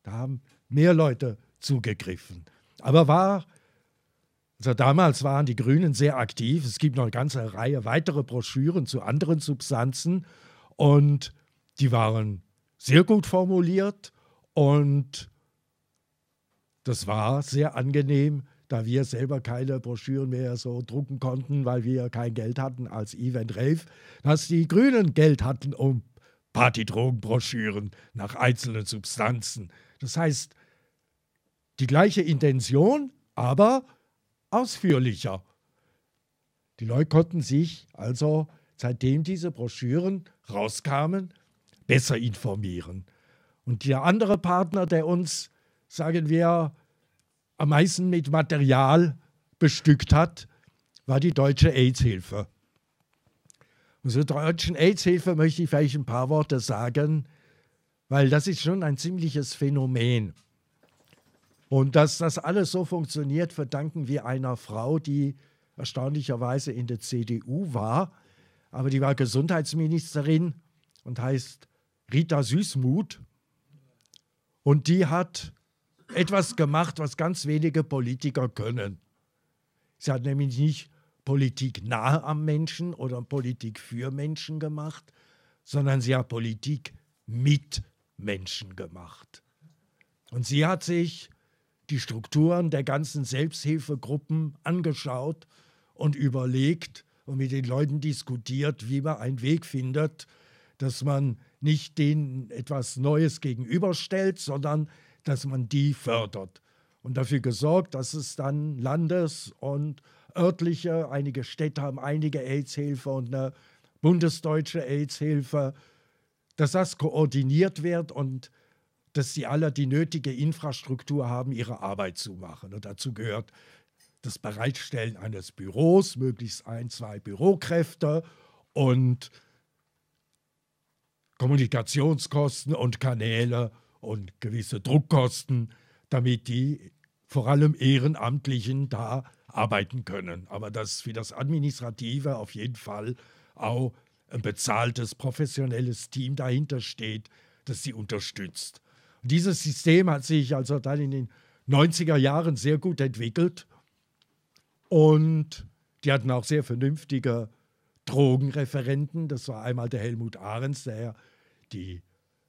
Da haben mehr Leute zugegriffen. Also damals waren die Grünen sehr aktiv. Es gibt noch eine ganze Reihe weitere Broschüren zu anderen Substanzen und die waren sehr gut formuliert und das war sehr angenehm, da wir selber keine Broschüren mehr so drucken konnten, weil wir kein Geld hatten als Eve & Rave, dass die Grünen Geld hatten, um Partydrogenbroschüren nach einzelnen Substanzen. Das heißt, die gleiche Intention, aber ausführlicher. Die Leute konnten sich also, seitdem diese Broschüren rauskamen, besser informieren. Und der andere Partner, der uns, sagen wir, am meisten mit Material bestückt hat, war die Deutsche Aids Hilfe. Und zur Deutschen Aids Hilfe möchte ich vielleicht ein paar Worte sagen, weil das ist schon ein ziemliches Phänomen. Und dass das alles so funktioniert, verdanken wir einer Frau, die erstaunlicherweise in der CDU war, aber die war Gesundheitsministerin und heißt Rita Süßmuth. Und die hat etwas gemacht, was ganz wenige Politiker können. Sie hat nämlich nicht Politik nahe am Menschen oder Politik für Menschen gemacht, sondern sie hat Politik mit Menschen gemacht. Und sie hat sich die Strukturen der ganzen Selbsthilfegruppen angeschaut und überlegt und mit den Leuten diskutiert, wie man einen Weg findet, dass man nicht denen etwas Neues gegenüberstellt, sondern dass man die fördert. Und dafür gesorgt, dass es dann landes- und örtliche, einige Städte haben einige Aids-Hilfe und eine bundesdeutsche Aids-Hilfe, dass das koordiniert wird und dass sie alle die nötige Infrastruktur haben, ihre Arbeit zu machen. Und dazu gehört das Bereitstellen eines Büros, möglichst 1, 2 Bürokräfte und Kommunikationskosten und Kanäle und gewisse Druckkosten, damit die vor allem Ehrenamtlichen da arbeiten können. Aber dass für das Administrative auf jeden Fall auch ein bezahltes, professionelles Team dahinter steht, das sie unterstützt. Und dieses System hat sich also dann in den 90er Jahren sehr gut entwickelt und die hatten auch sehr vernünftige Drogenreferenten. Das war einmal der Helmut Ahrens, der die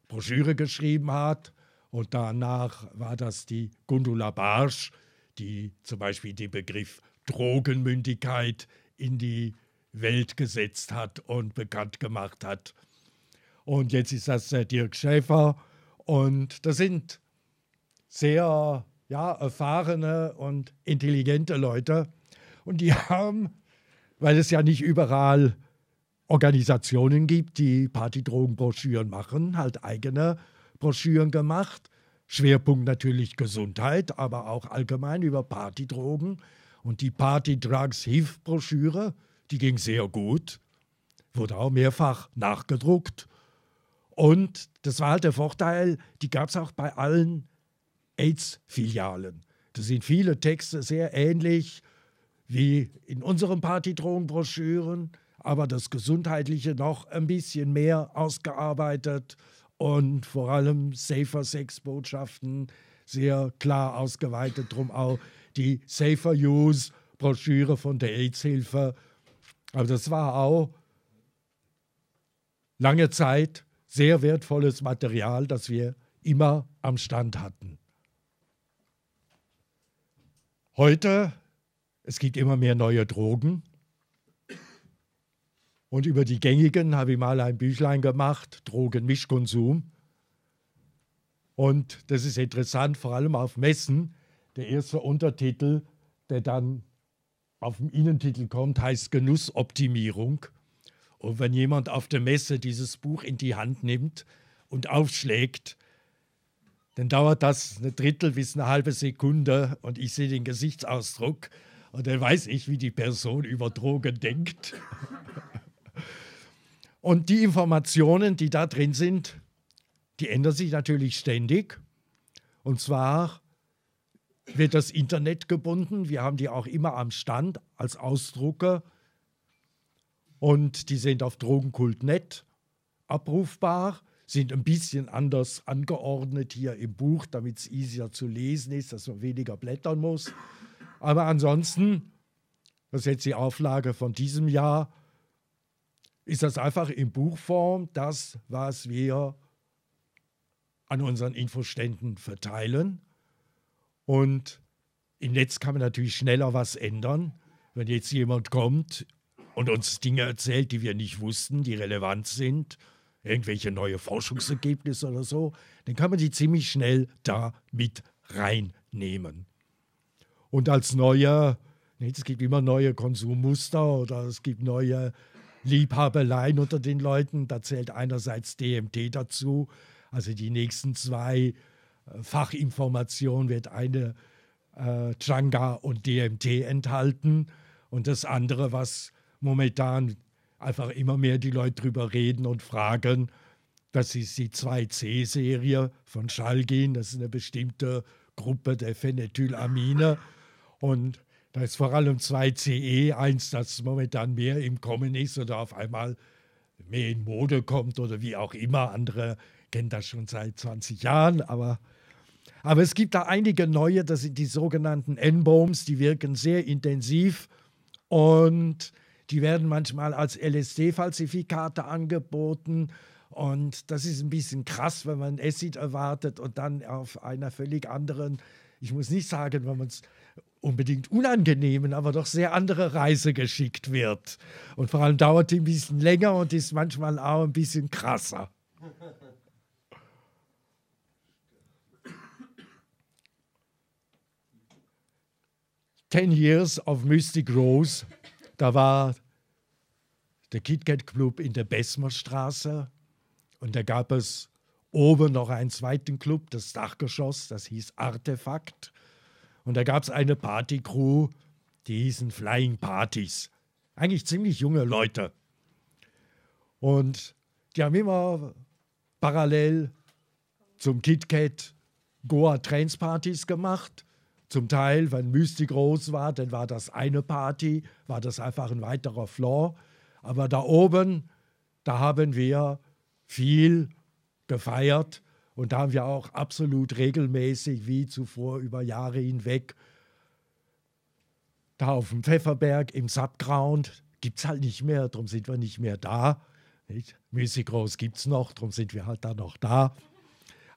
Broschüre geschrieben hat, und danach war das die Gundula Barsch, die zum Beispiel den Begriff Drogenmündigkeit in die Welt gesetzt hat und bekannt gemacht hat. Und jetzt ist das der Dirk Schäfer. Und das sind sehr erfahrene und intelligente Leute. Und die haben, weil es ja nicht überall Organisationen gibt, die Partydrogenbroschüren machen, halt eigene Broschüren gemacht. Schwerpunkt natürlich Gesundheit, aber auch allgemein über Partydrogen. Und die Partydrugs-Hilf-Broschüre, die ging sehr gut, wurde auch mehrfach nachgedruckt. Und das war halt der Vorteil, die gab es auch bei allen AIDS-Filialen. Da sind viele Texte sehr ähnlich wie in unseren Partydrogenbroschüren, aber das Gesundheitliche noch ein bisschen mehr ausgearbeitet und vor allem Safer Sex-Botschaften sehr klar ausgeweitet. Drum auch die Safer Use-Broschüre von der AIDS-Hilfe. Aber das war auch lange Zeit sehr wertvolles Material, das wir immer am Stand hatten. Heute, es gibt immer mehr neue Drogen. Und über die gängigen habe ich mal ein Büchlein gemacht, Drogenmischkonsum. Und das ist interessant, vor allem auf Messen. Der erste Untertitel, der dann auf dem Innentitel kommt, heißt Genussoptimierung. Und wenn jemand auf der Messe dieses Buch in die Hand nimmt und aufschlägt, dann dauert das 1/3 bis 1/2 Sekunde und ich sehe den Gesichtsausdruck und dann weiß ich, wie die Person über Drogen denkt. Und die Informationen, die da drin sind, die ändern sich natürlich ständig. Und zwar wird das Internet gebunden. Wir haben die auch immer am Stand als Ausdrucker. Und die sind auf Drogenkult.net abrufbar, sind ein bisschen anders angeordnet hier im Buch, damit es easier zu lesen ist, dass man weniger blättern muss. Aber ansonsten, das ist jetzt die Auflage von diesem Jahr, ist das einfach in Buchform das, was wir an unseren Infoständen verteilen. Und im Netz kann man natürlich schneller was ändern. Wenn jetzt jemand kommt und uns Dinge erzählt, die wir nicht wussten, die relevant sind, irgendwelche neue Forschungsergebnisse oder so, dann kann man die ziemlich schnell da mit reinnehmen. Und als neue, es gibt immer neue Konsummuster oder es gibt neue Liebhabeleien unter den Leuten, da zählt einerseits DMT dazu, also die nächsten 2 Fachinformationen wird eine Changa und DMT enthalten und das andere, was momentan einfach immer mehr die Leute drüber reden und fragen, das ist die 2C-Serie von Schalgin, das ist eine bestimmte Gruppe der Phenethylamine und da ist vor allem 2CE, eins, das momentan mehr im Kommen ist oder auf einmal mehr in Mode kommt oder wie auch immer. Andere kennen das schon seit 20 Jahren, aber es gibt da einige neue, das sind die sogenannten N-Bombs, die wirken sehr intensiv und die werden manchmal als LSD-Falsifikate angeboten. Und das ist ein bisschen krass, wenn man Acid erwartet und dann auf einer völlig anderen, ich muss nicht sagen, wenn man es unbedingt unangenehmen, aber doch sehr andere Reise geschickt wird. Und vor allem dauert die ein bisschen länger und ist manchmal auch ein bisschen krasser. Ten Years of Mystic Rose, da war der Kit-Kat-Club in der Besmerstraße. Und da gab es oben noch einen zweiten Club, das Dachgeschoss, das hieß Artefakt. Und da gab es eine Partycrew, die hießen Flying Parties. Eigentlich ziemlich junge Leute. Und die haben immer parallel zum Kit-Kat Goa Trance-Partys gemacht. Zum Teil, wenn Mystic Rose war, dann war das eine Party, war das einfach ein weiterer Floor. Aber da oben, da haben wir viel gefeiert und da haben wir auch absolut regelmäßig wie zuvor über Jahre hinweg da auf dem Pfefferberg im Subground, gibt es halt nicht mehr, darum sind wir nicht mehr da. Mystic Rose gibt es noch, darum sind wir halt da noch da.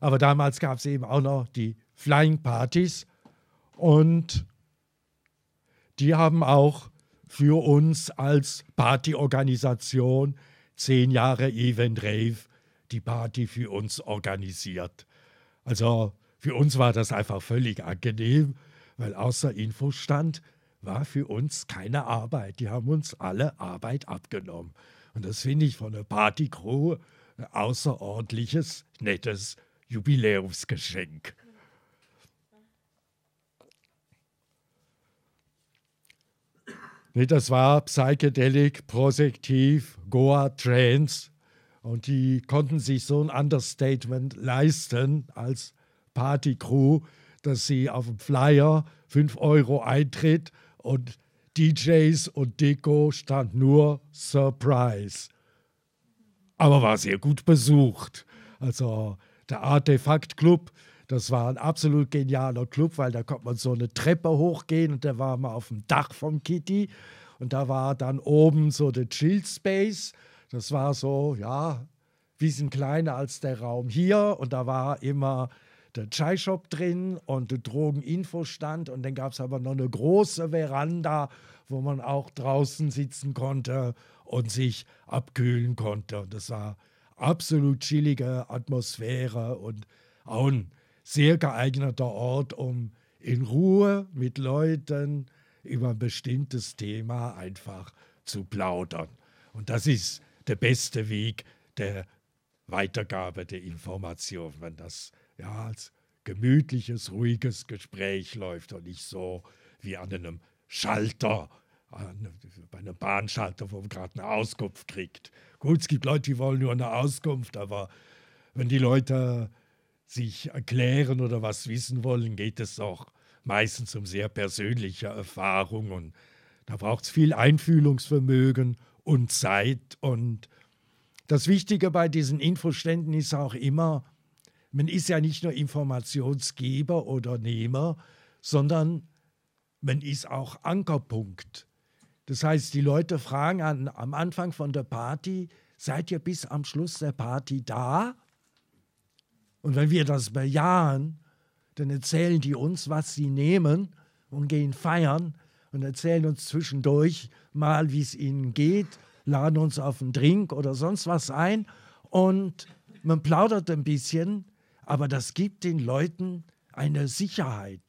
Aber damals gab es eben auch noch die Flying Parties und die haben auch für uns als Partyorganisation 10 Jahre Eve & Rave die Party für uns organisiert. Also für uns war das einfach völlig angenehm, weil außer Infostand war für uns keine Arbeit. Die haben uns alle Arbeit abgenommen. Und das finde ich von der Partycrew ein außerordentliches, nettes Jubiläumsgeschenk. Das war Psychedelic, Prosektiv, Goa, Trance. Und die konnten sich so ein Understatement leisten als Partycrew, dass sie auf dem Flyer 5 € Eintritt und DJs und Deko stand nur Surprise. Aber war sehr gut besucht. Also der Artefakt-Club, das war ein absolut genialer Club, weil da konnte man so eine Treppe hochgehen und da war man auf dem Dach vom Kitty und da war dann oben so der Chill Space. Das war so, ja, bisschen kleiner als der Raum hier und da war immer der Chai-Shop drin und der Drogeninfostand und dann gab es aber noch eine große Veranda, wo man auch draußen sitzen konnte und sich abkühlen konnte. Und das war absolut chillige Atmosphäre und auch ein sehr geeigneter Ort, um in Ruhe mit Leuten über ein bestimmtes Thema einfach zu plaudern. Und das ist der beste Weg der Weitergabe der Information, wenn das ja als gemütliches, ruhiges Gespräch läuft und nicht so wie an einem Schalter, bei einem Bahnschalter, wo man gerade eine Auskunft kriegt. Gut, es gibt Leute, die wollen nur eine Auskunft, aber wenn die Leute sich erklären oder was wissen wollen, geht es auch meistens um sehr persönliche Erfahrungen. Und da braucht es viel Einfühlungsvermögen und Zeit. Und das Wichtige bei diesen Infoständen ist auch immer, man ist ja nicht nur Informationsgeber oder Nehmer, sondern man ist auch Ankerpunkt. Das heißt, die Leute fragen am Anfang von der Party, seid ihr bis am Schluss der Party da? Und wenn wir das bejahen, dann erzählen die uns, was sie nehmen und gehen feiern und erzählen uns zwischendurch mal, wie es ihnen geht, laden uns auf einen Drink oder sonst was ein und man plaudert ein bisschen, aber das gibt den Leuten eine Sicherheit.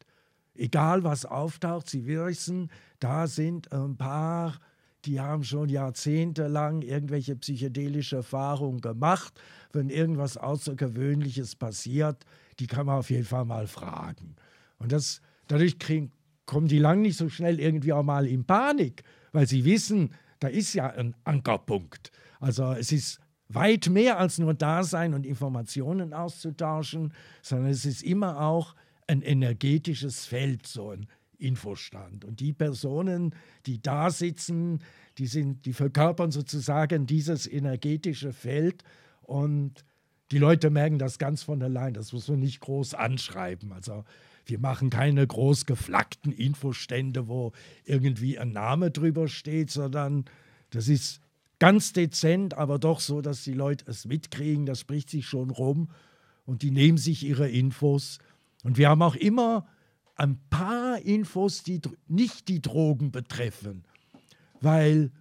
Egal, was auftaucht, sie wissen, da sind ein paar, die haben schon jahrzehntelang irgendwelche psychedelische Erfahrungen gemacht. Wenn irgendwas Außergewöhnliches passiert, die kann man auf jeden Fall mal fragen. Und dadurch kommen die lang nicht so schnell irgendwie auch mal in Panik, weil sie wissen, da ist ja ein Ankerpunkt. Also es ist weit mehr als nur Dasein und Informationen auszutauschen, sondern es ist immer auch ein energetisches Feld, so ein Infostand. Und die Personen, die da sitzen, die verkörpern sozusagen dieses energetische Feld und die Leute merken das ganz von allein. Das muss man nicht groß anschreiben. Also wir machen keine groß geflaggten Infostände, wo irgendwie ein Name drüber steht, sondern das ist ganz dezent, aber doch so, dass die Leute es mitkriegen. Das spricht sich schon rum und die nehmen sich ihre Infos. Und wir haben auch immer ein paar Infos, die nicht die Drogen betreffen. Weil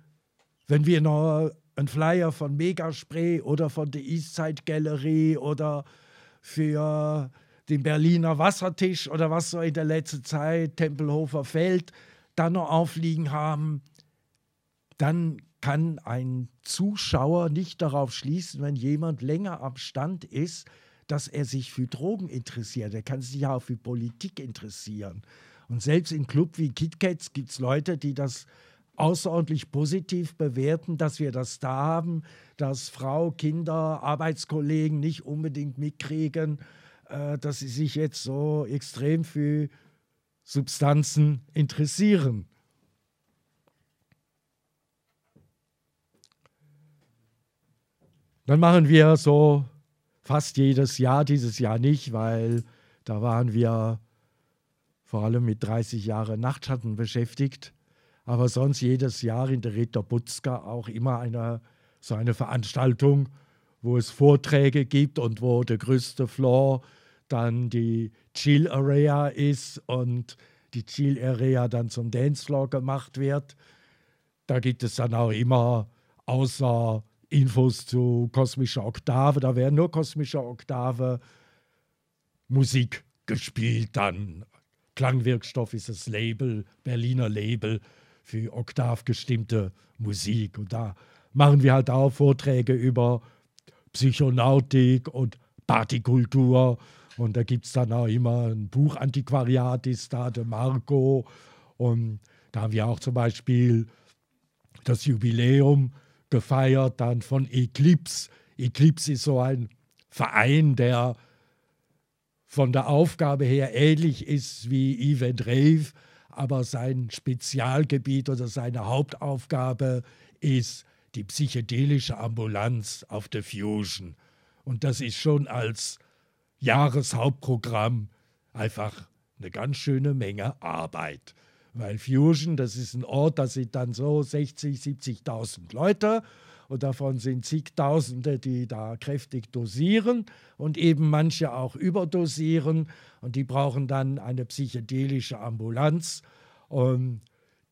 wenn wir noch einen Flyer von Megaspray oder von der Eastside Gallery oder für den Berliner Wassertisch oder was so in der letzten Zeit, Tempelhofer Feld, da noch aufliegen haben, dann kann ein Zuschauer nicht darauf schließen, wenn jemand länger am Stand ist, dass er sich für Drogen interessiert. Er kann sich ja auch für Politik interessieren. Und selbst im Club wie Kit-Kats gibt es Leute, die das außerordentlich positiv bewerten, dass wir das da haben, dass Frau, Kinder, Arbeitskollegen nicht unbedingt mitkriegen, dass sie sich jetzt so extrem für Substanzen interessieren. Dann machen wir so fast jedes Jahr, dieses Jahr nicht, weil da waren wir vor allem mit 30 Jahren Nachtschatten beschäftigt. Aber sonst jedes Jahr in der Reterbutzka auch immer so eine Veranstaltung, wo es Vorträge gibt und wo der größte Floor dann die Chill Area ist und die Chill Area dann zum Dancefloor gemacht wird. Da gibt es dann auch immer außer Infos zu kosmischer Oktave, da werden nur kosmische Oktave Musik gespielt dann. Klangwerkstoff ist das Label, Berliner Label für oktavgestimmte Musik. Und da machen wir halt auch Vorträge über Psychonautik und Partykultur. Und da gibt es dann auch immer ein Buch Antiquariat ist da, der Marco. Und da haben wir auch zum Beispiel das Jubiläum gefeiert dann von Eclipse. Eclipse ist so ein Verein, der von der Aufgabe her ähnlich ist wie Eve & Rave, aber sein Spezialgebiet oder seine Hauptaufgabe ist die psychedelische Ambulanz auf der Fusion. Und das ist schon als Jahreshauptprogramm einfach eine ganz schöne Menge Arbeit. Weil Fusion, das ist ein Ort, da sind dann so 60.000, 70.000 Leute und davon sind zigtausende, die da kräftig dosieren und eben manche auch überdosieren und die brauchen dann eine psychedelische Ambulanz. Und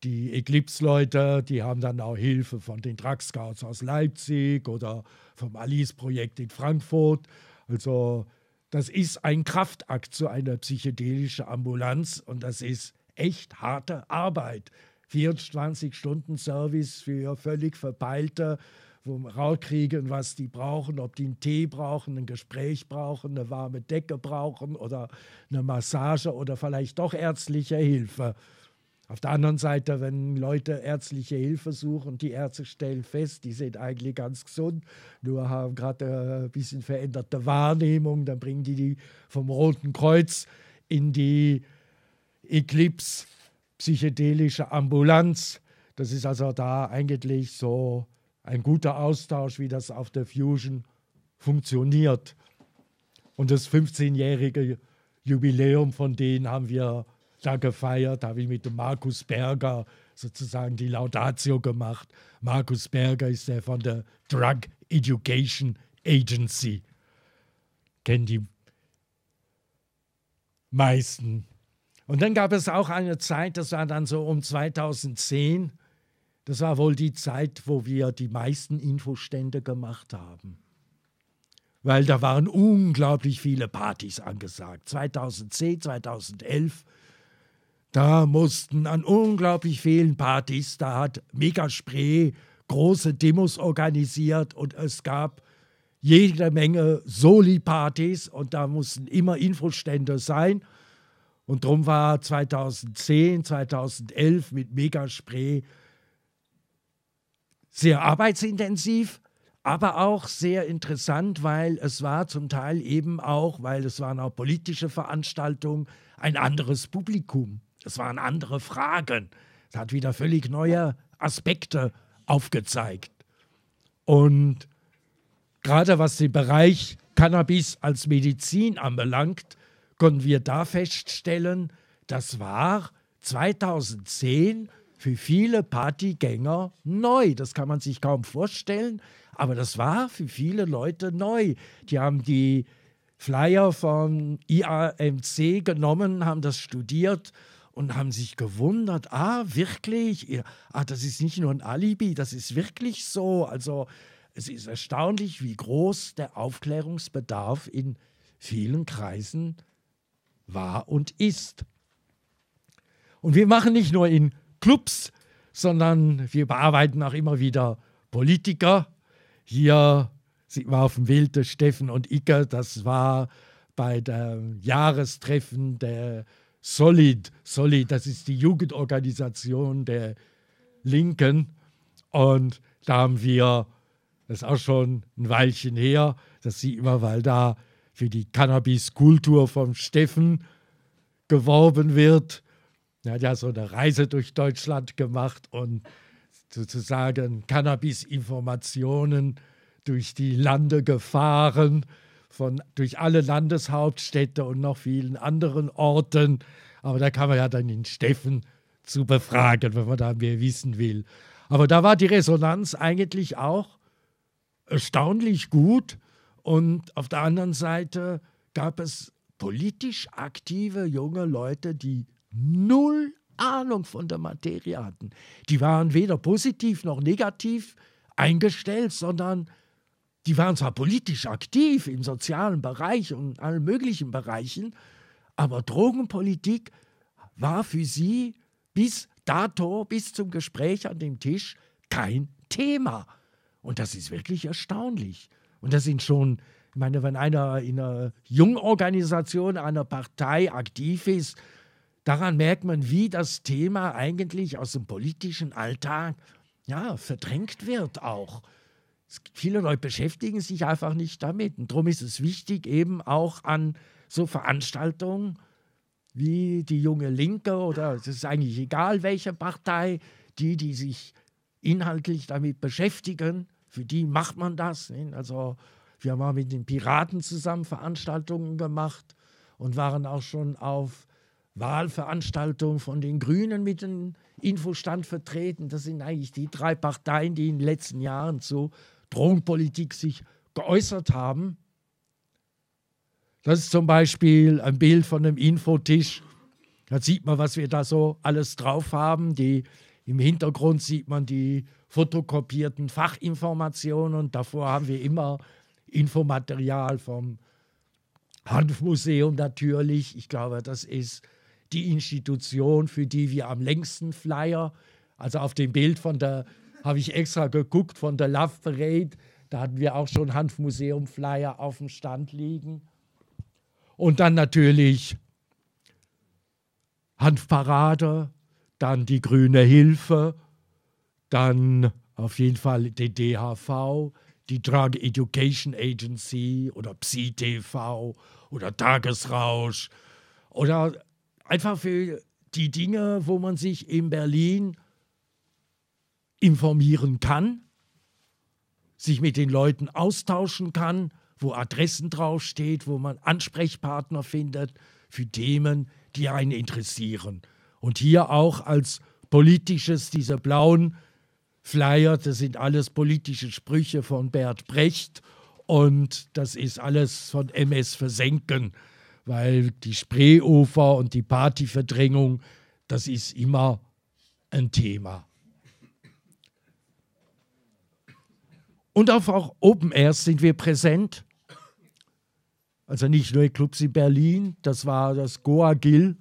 die Eclipse-Leute, die haben dann auch Hilfe von den Drug Scouts aus Leipzig oder vom Alice-Projekt in Frankfurt. Also das ist ein Kraftakt, so eine psychedelische Ambulanz und das ist echt harte Arbeit. 24-Stunden-Service für völlig Verpeilte, wo wir rauskriegen, was die brauchen, ob die einen Tee brauchen, ein Gespräch brauchen, eine warme Decke brauchen oder eine Massage oder vielleicht doch ärztliche Hilfe. Auf der anderen Seite, wenn Leute ärztliche Hilfe suchen, die Ärzte stellen fest, die sind eigentlich ganz gesund, nur haben gerade ein bisschen veränderte Wahrnehmung, dann bringen die vom Roten Kreuz in die Eclipse, psychedelische Ambulanz. Das ist also da eigentlich so ein guter Austausch, wie das auf der Fusion funktioniert. Und das 15-jährige Jubiläum von denen haben wir da gefeiert. Da habe ich mit dem Markus Berger sozusagen die Laudatio gemacht. Markus Berger ist der von der Drug Education Agency. Kennen die meisten. Und dann gab es auch eine Zeit, das war dann so um 2010, das war wohl die Zeit, wo wir die meisten Infostände gemacht haben. Weil da waren unglaublich viele Partys angesagt. 2010, 2011, da mussten an unglaublich vielen Partys, da hat Megaspray große Demos organisiert und es gab jede Menge Soli-Partys und da mussten immer Infostände sein. Und darum war 2010, 2011 mit Megaspray sehr arbeitsintensiv, aber auch sehr interessant, weil es war zum Teil eben auch, weil es waren auch politische Veranstaltungen, ein anderes Publikum. Es waren andere Fragen. Es hat wieder völlig neue Aspekte aufgezeigt. Und gerade was den Bereich Cannabis als Medizin anbelangt, konnten wir da feststellen, das war 2010 für viele Partygänger neu. Das kann man sich kaum vorstellen, aber das war für viele Leute neu. Die haben die Flyer vom IAMC genommen, haben das studiert und haben sich gewundert, wirklich? Das ist nicht nur ein Alibi, das ist wirklich so. Also es ist erstaunlich, wie groß der Aufklärungsbedarf in vielen Kreisen war und ist. Und wir machen nicht nur in Clubs, sondern wir bearbeiten auch immer wieder Politiker. Hier sieht man auf dem Bild Steffen und Icke, das war bei dem Jahrestreffen der Solid, das ist die Jugendorganisation der Linken. Und da haben wir, das ist auch schon ein Weilchen her, das sieht man, weil da für die Cannabis-Kultur von Steffen geworben wird. Er hat ja so eine Reise durch Deutschland gemacht und sozusagen Cannabis-Informationen durch die Lande gefahren, durch alle Landeshauptstädte und noch vielen anderen Orten. Aber da kann man ja dann den Steffen zu befragen, wenn man da mehr wissen will. Aber da war die Resonanz eigentlich auch erstaunlich gut. Und auf der anderen Seite gab es politisch aktive junge Leute, die null Ahnung von der Materie hatten. Die waren weder positiv noch negativ eingestellt, sondern die waren zwar politisch aktiv im sozialen Bereich und in allen möglichen Bereichen, aber Drogenpolitik war für sie bis dato, bis zum Gespräch an dem Tisch, kein Thema. Und das ist wirklich erstaunlich. Und das sind schon, ich meine, wenn einer in einer Jungorganisation, einer Partei aktiv ist, daran merkt man, wie das Thema eigentlich aus dem politischen Alltag verdrängt wird auch. Viele Leute beschäftigen sich einfach nicht damit. Und darum ist es wichtig, eben auch an so Veranstaltungen wie die Junge Linke oder es ist eigentlich egal, welche Partei, die sich inhaltlich damit beschäftigen, für die macht man das. Also wir haben mal mit den Piraten zusammen Veranstaltungen gemacht und waren auch schon auf Wahlveranstaltung von den Grünen mit dem Infostand vertreten. Das sind eigentlich die drei Parteien, die in den letzten Jahren zu Drogenpolitik sich geäußert haben. Das ist zum Beispiel ein Bild von einem Infotisch. Da sieht man, was wir da so alles drauf haben. Im Hintergrund sieht man die fotokopierten Fachinformationen. Und davor haben wir immer Infomaterial vom Hanfmuseum natürlich. Ich glaube, das ist die Institution, für die wir am längsten Flyer, also auf dem Bild habe ich extra geguckt, von der Love Parade, da hatten wir auch schon Hanfmuseum-Flyer auf dem Stand liegen. Und dann natürlich Hanfparade, dann die Grüne Hilfe, dann auf jeden Fall die DHV, die Drug Education Agency oder Psi-TV oder Tagesrausch oder einfach für die Dinge, wo man sich in Berlin informieren kann, sich mit den Leuten austauschen kann, wo Adressen draufsteht, wo man Ansprechpartner findet für Themen, die einen interessieren. Und hier auch als politisches, diese blauen Flyer, das sind alles politische Sprüche von Bert Brecht und das ist alles von MS Versenken, weil die Spreeufer und die Partyverdrängung, das ist immer ein Thema. Und auch Open Airs sind wir präsent, also nicht nur Clubs in Berlin, das war das Goa Gil.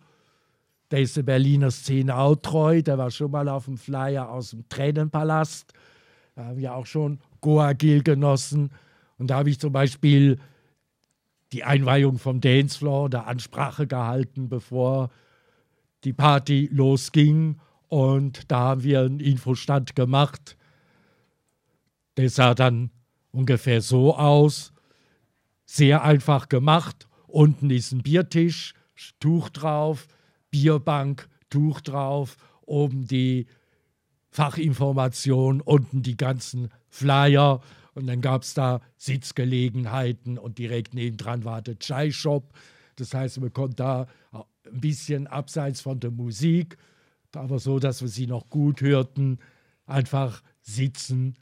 Der ist der Berliner Szene auch treu. Der war schon mal auf dem Flyer aus dem Tränenpalast. Da haben wir auch schon Goa Gil genossen. Und da habe ich zum Beispiel die Einweihung vom Dancefloor, der Ansprache gehalten, bevor die Party losging. Und da haben wir einen Infostand gemacht. Der sah dann ungefähr so aus. Sehr einfach gemacht. Unten ist ein Biertisch, Tuch drauf. Bierbank, Tuch drauf, oben die Fachinformationen, unten die ganzen Flyer. Und dann gab es da Sitzgelegenheiten und direkt nebendran war der Chai-Shop. Das heißt, man konnte da ein bisschen abseits von der Musik, aber so, dass wir sie noch gut hörten, einfach sitzen,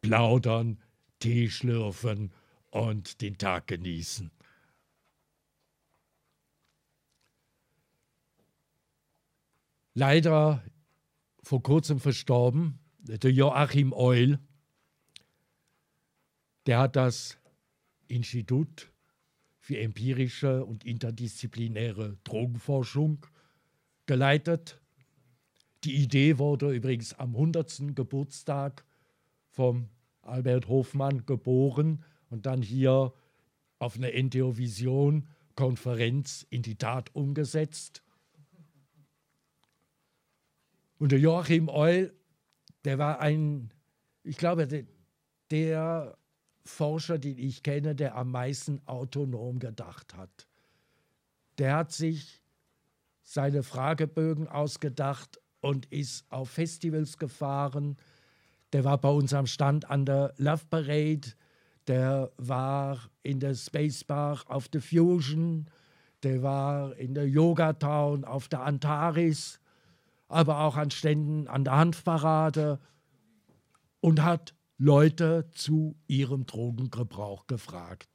plaudern, Tee schlürfen und den Tag genießen. Leider vor kurzem verstorben, der Joachim Eul. Der hat das Institut für empirische und interdisziplinäre Drogenforschung geleitet. Die Idee wurde übrigens am 100. Geburtstag von Albert Hofmann geboren und dann hier auf einer NTO-Vision-Konferenz in die Tat umgesetzt. Und der Joachim Eul, der war ich glaube, der Forscher, den ich kenne, der am meisten autonom gedacht hat. Der hat sich seine Fragebögen ausgedacht und ist auf Festivals gefahren. Der war bei uns am Stand an der Love Parade. Der war in der Space Bar auf der Fusion. Der war in der Yoga Town auf der Antares. Aber auch an Ständen an der Hanfparade. Und hat Leute zu ihrem Drogengebrauch gefragt.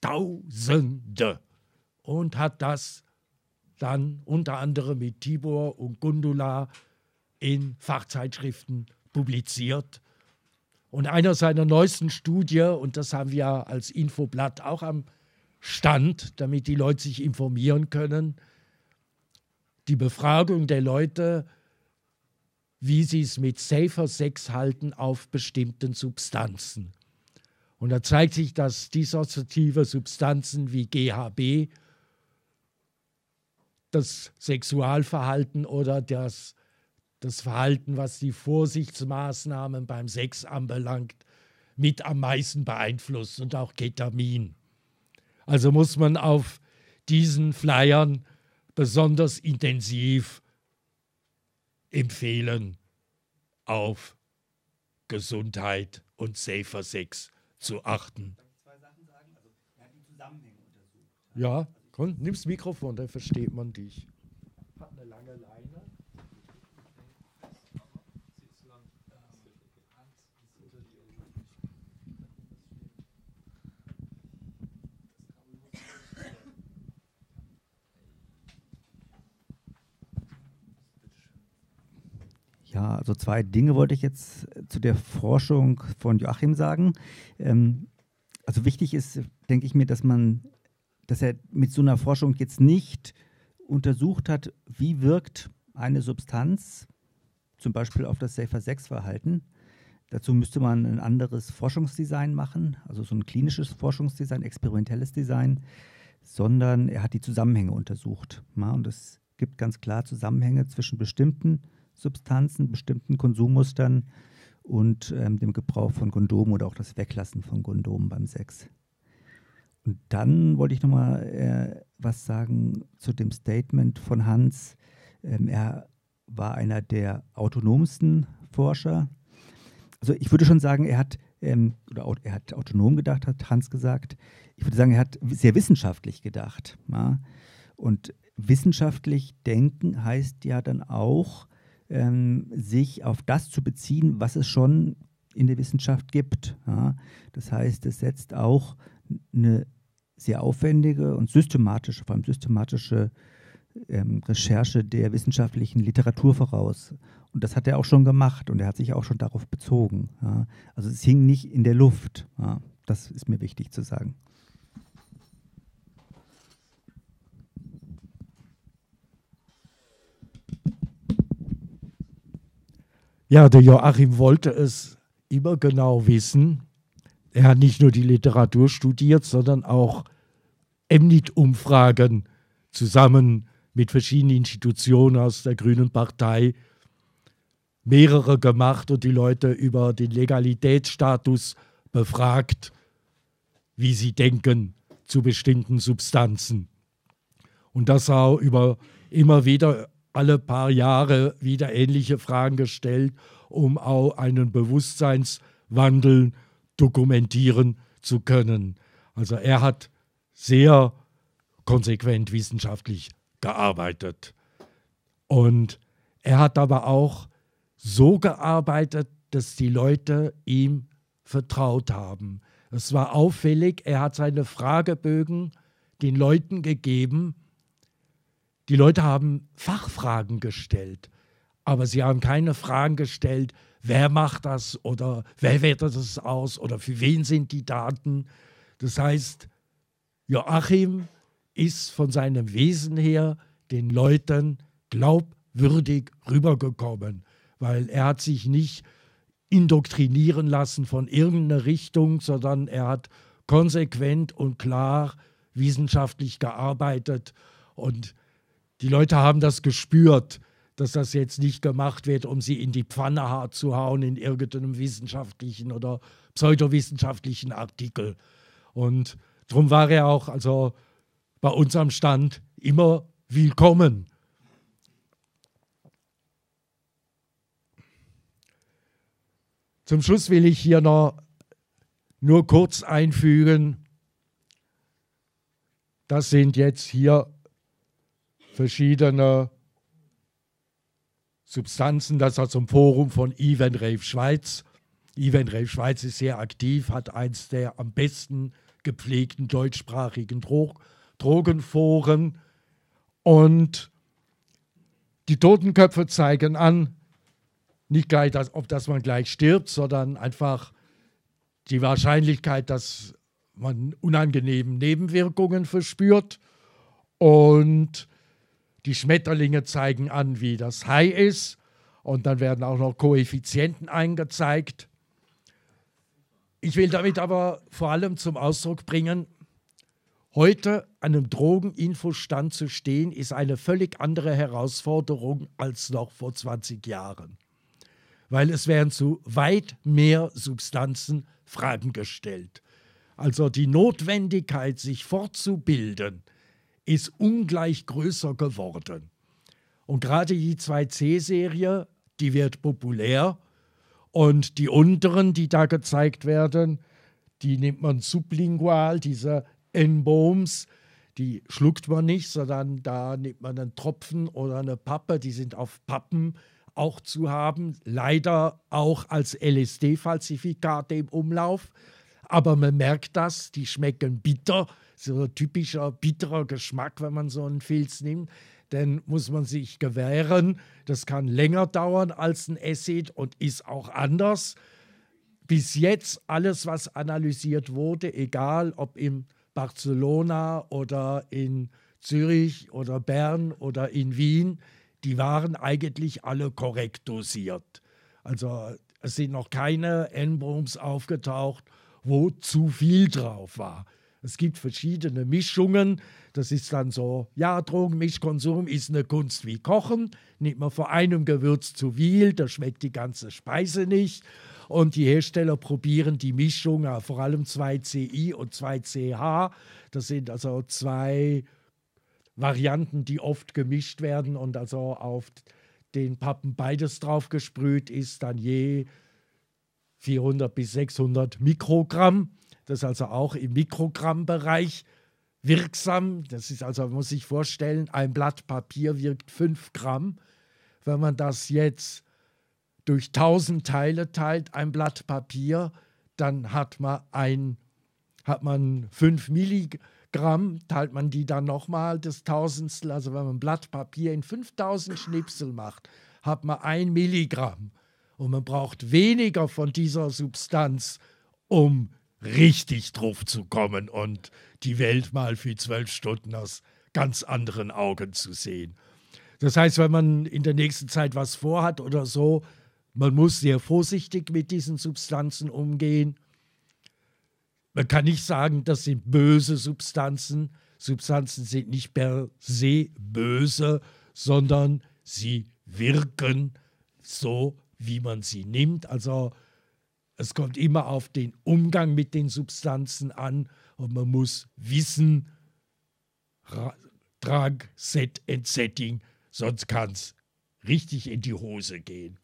Tausende. Und hat das dann unter anderem mit Tibor und Gundula in Fachzeitschriften publiziert. Und einer seiner neuesten Studien, und das haben wir als Infoblatt auch am Stand, damit die Leute sich informieren können, die Befragung der Leute, wie sie es mit Safer Sex halten auf bestimmten Substanzen. Und da zeigt sich, dass dissoziative Substanzen wie GHB das Sexualverhalten oder das Verhalten, was die Vorsichtsmaßnahmen beim Sex anbelangt, mit am meisten beeinflusst und auch Ketamin. Also muss man auf diesen Flyern besonders intensiv empfehlen, auf Gesundheit und Safer Sex zu achten. Soll ich zwei Sachen sagen? Also, wir haben die Zusammenhänge untersucht. Ja, komm, nimm das Mikrofon, dann versteht man dich. Hat eine lange Leine. Ja, also zwei Dinge wollte ich jetzt zu der Forschung von Joachim sagen. Also wichtig ist, denke ich mir, dass er mit so einer Forschung jetzt nicht untersucht hat, wie wirkt eine Substanz, zum Beispiel auf das Safer-Sex-Verhalten. Dazu müsste man ein anderes Forschungsdesign machen, also so ein klinisches Forschungsdesign, experimentelles Design, sondern er hat die Zusammenhänge untersucht. Ja, und es gibt ganz klar Zusammenhänge zwischen bestimmten Substanzen, bestimmten Konsummustern und dem Gebrauch von Kondomen oder auch das Weglassen von Kondomen beim Sex. Und dann wollte ich nochmal was sagen zu dem Statement von Hans. Er war einer der autonomsten Forscher. Also ich würde schon sagen, er hat autonom gedacht, hat Hans gesagt. Ich würde sagen, er hat sehr wissenschaftlich gedacht. Ja? Und wissenschaftlich denken heißt ja dann auch, sich auf das zu beziehen, was es schon in der Wissenschaft gibt. Ja, das heißt, es setzt auch eine sehr aufwendige und systematische, vor allem systematische Recherche der wissenschaftlichen Literatur voraus. Und das hat er auch schon gemacht und er hat sich auch schon darauf bezogen. Ja. Also es hing nicht in der Luft. Ja. Das ist mir wichtig zu sagen. Ja, der Joachim wollte es immer genau wissen. Er hat nicht nur die Literatur studiert, sondern auch MNIT-Umfragen zusammen mit verschiedenen Institutionen aus der Grünen Partei mehrere gemacht und die Leute über den Legalitätsstatus befragt, wie sie denken zu bestimmten Substanzen. Und das auch über immer wieder alle paar Jahre wieder ähnliche Fragen gestellt um auch einen Bewusstseinswandel dokumentieren zu können. Also er hat sehr konsequent wissenschaftlich gearbeitet. Und er hat aber auch so gearbeitet, dass die Leute ihm vertraut haben. Es war auffällig, er hat seine Fragebögen den Leuten gegeben. Die Leute haben Fachfragen gestellt, aber sie haben keine Fragen gestellt, wer macht das oder wer wertet das aus oder für wen sind die Daten. Das heißt, Joachim ist von seinem Wesen her den Leuten glaubwürdig rübergekommen, weil er hat sich nicht indoktrinieren lassen von irgendeiner Richtung, sondern er hat konsequent und klar wissenschaftlich gearbeitet. Und die Leute haben das gespürt, dass das jetzt nicht gemacht wird, um sie in die Pfanne hart zu hauen in irgendeinem wissenschaftlichen oder pseudowissenschaftlichen Artikel. Und darum war er auch also bei uns am Stand immer willkommen. Zum Schluss will ich hier noch nur kurz einfügen, das sind jetzt hier verschiedene Substanzen, das ist zum Forum von Eve & Rave Schweiz. Eve & Rave Schweiz ist sehr aktiv, hat eins der am besten gepflegten deutschsprachigen Drogenforen. Und die Totenköpfe zeigen an, nicht gleich, dass man gleich stirbt, sondern einfach die Wahrscheinlichkeit, dass man unangenehme Nebenwirkungen verspürt. Und die Schmetterlinge zeigen an, wie das High ist. Und dann werden auch noch Koeffizienten eingezeigt. Ich will damit aber vor allem zum Ausdruck bringen, heute an einem Drogeninfostand zu stehen, ist eine völlig andere Herausforderung als noch vor 20 Jahren. Weil es werden zu weit mehr Substanzen Fragen gestellt. Also die Notwendigkeit, sich fortzubilden, ist ungleich größer geworden. Und gerade die 2C-Serie, die wird populär. Und die unteren, die da gezeigt werden, die nimmt man sublingual, diese N-Bombs, die schluckt man nicht, sondern da nimmt man einen Tropfen oder eine Pappe, die sind auf Pappen auch zu haben, leider auch als LSD-Falsifikate im Umlauf. Aber man merkt das, die schmecken bitter, so ein typischer bitterer Geschmack, wenn man so einen Filz nimmt. Dann muss man sich gewähren, das kann länger dauern als ein Acid und ist auch anders. Bis jetzt alles, was analysiert wurde, egal ob in Barcelona oder in Zürich oder Bern oder in Wien, die waren eigentlich alle korrekt dosiert. Also es sind noch keine N-Bombs aufgetaucht, wo zu viel drauf war. Es gibt verschiedene Mischungen. Das ist dann so, ja, Drogenmischkonsum ist eine Kunst wie Kochen. Nimmt man vor einem Gewürz zu viel, da schmeckt die ganze Speise nicht. Und die Hersteller probieren die Mischung, vor allem 2CI und 2CH. Das sind also zwei Varianten, die oft gemischt werden und also auf den Pappen beides drauf gesprüht ist, dann je 400 bis 600 Mikrogramm. Das ist also auch im Mikrogrammbereich wirksam. Das ist also, man muss sich vorstellen, ein Blatt Papier wirkt 5 Gramm. Wenn man das jetzt durch 1000 Teile teilt, ein Blatt Papier, dann hat man 5 Milligramm. Teilt man die dann nochmal das Tausendstel, also wenn man ein Blatt Papier in 5000 Schnipsel macht, hat man 1 Milligramm. Und man braucht weniger von dieser Substanz, um richtig drauf zu kommen und die Welt mal für 12 Stunden aus ganz anderen Augen zu sehen. Das heißt, wenn man in der nächsten Zeit was vorhat oder so, man muss sehr vorsichtig mit diesen Substanzen umgehen. Man kann nicht sagen, das sind böse Substanzen. Substanzen sind nicht per se böse, sondern sie wirken so, wie man sie nimmt. Also es kommt immer auf den Umgang mit den Substanzen an und man muss wissen, Drug, Set and Setting, sonst kann es richtig in die Hose gehen.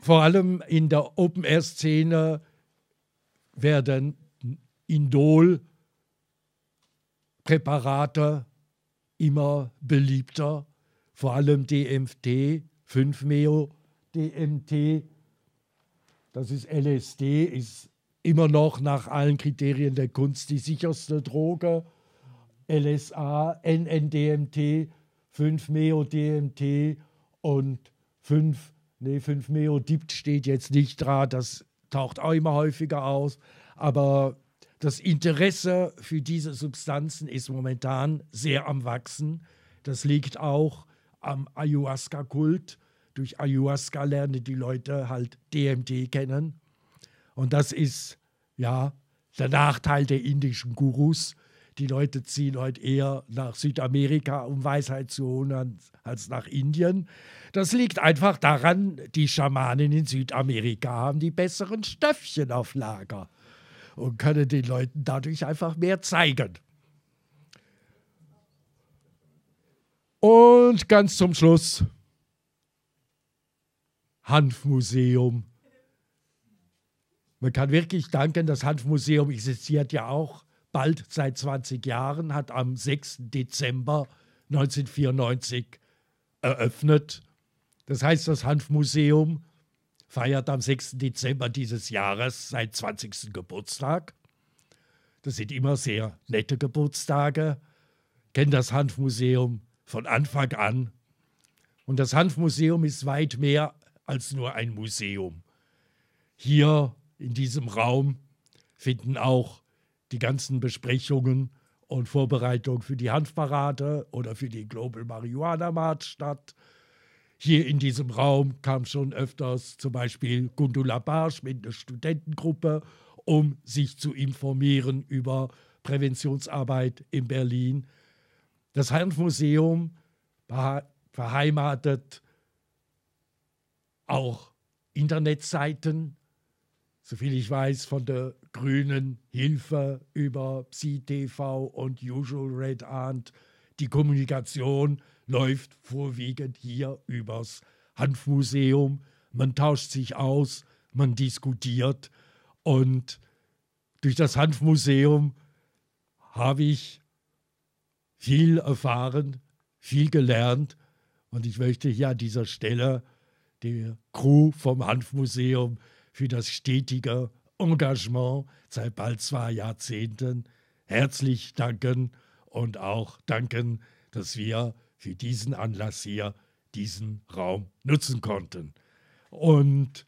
vor allem in der Open-Air-Szene werden Indol-Präparate immer beliebter, vor allem DMT, 5-Meo-DMT, das ist LSD, ist immer noch nach allen Kriterien der Kunst die sicherste Droge. LSA, NNDMT, 5-Meo-DMT und 5-Meo-Dipt steht jetzt nicht dran, das taucht auch immer häufiger aus, aber das Interesse für diese Substanzen ist momentan sehr am Wachsen. Das liegt auch am Ayahuasca-Kult. Durch Ayahuasca lernen die Leute halt DMT kennen. Und das ist ja der Nachteil der indischen Gurus. Die Leute ziehen heute eher nach Südamerika, um Weisheit zu holen, als nach Indien. Das liegt einfach daran, die Schamanen in Südamerika haben die besseren Stöffchen auf Lager und können den Leuten dadurch einfach mehr zeigen. Und ganz zum Schluss, Hanfmuseum. Man kann wirklich danken, das Hanfmuseum existiert ja auch bald seit 20 Jahren, hat am 6. Dezember 1994 eröffnet. Das heißt, das Hanfmuseum feiert am 6. Dezember dieses Jahres seinen 20. Geburtstag. Das sind immer sehr nette Geburtstage. Ich kenne das Hanfmuseum von Anfang an. Und das Hanfmuseum ist weit mehr als nur ein Museum. Hier in diesem Raum finden auch die ganzen Besprechungen und Vorbereitungen für die Hanfparade oder für die Global Marihuana March statt. Hier in diesem Raum kam schon öfters zum Beispiel Gundula Barsch mit einer Studentengruppe, um sich zu informieren über Präventionsarbeit in Berlin. Das Hanfmuseum beheimatet auch Internetseiten, soviel ich weiß, von der Grünen Hilfe über PsyTV und Usual Red Ant. Die Kommunikation läuft vorwiegend hier übers Hanfmuseum. Man tauscht sich aus, man diskutiert. Und durch das Hanfmuseum habe ich viel erfahren, viel gelernt. Und ich möchte hier an dieser Stelle der Crew vom Hanfmuseum für das stetige Engagement seit bald 2 Jahrzehnten herzlich danken und auch danken, dass wir für diesen Anlass hier diesen Raum nutzen konnten. Und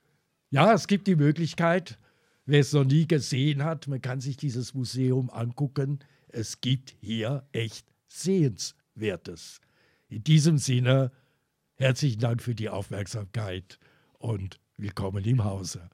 ja, es gibt die Möglichkeit, wer es noch nie gesehen hat, man kann sich dieses Museum angucken. Es gibt hier echt Sehenswertes. In diesem Sinne, herzlichen Dank für die Aufmerksamkeit und willkommen im Hause.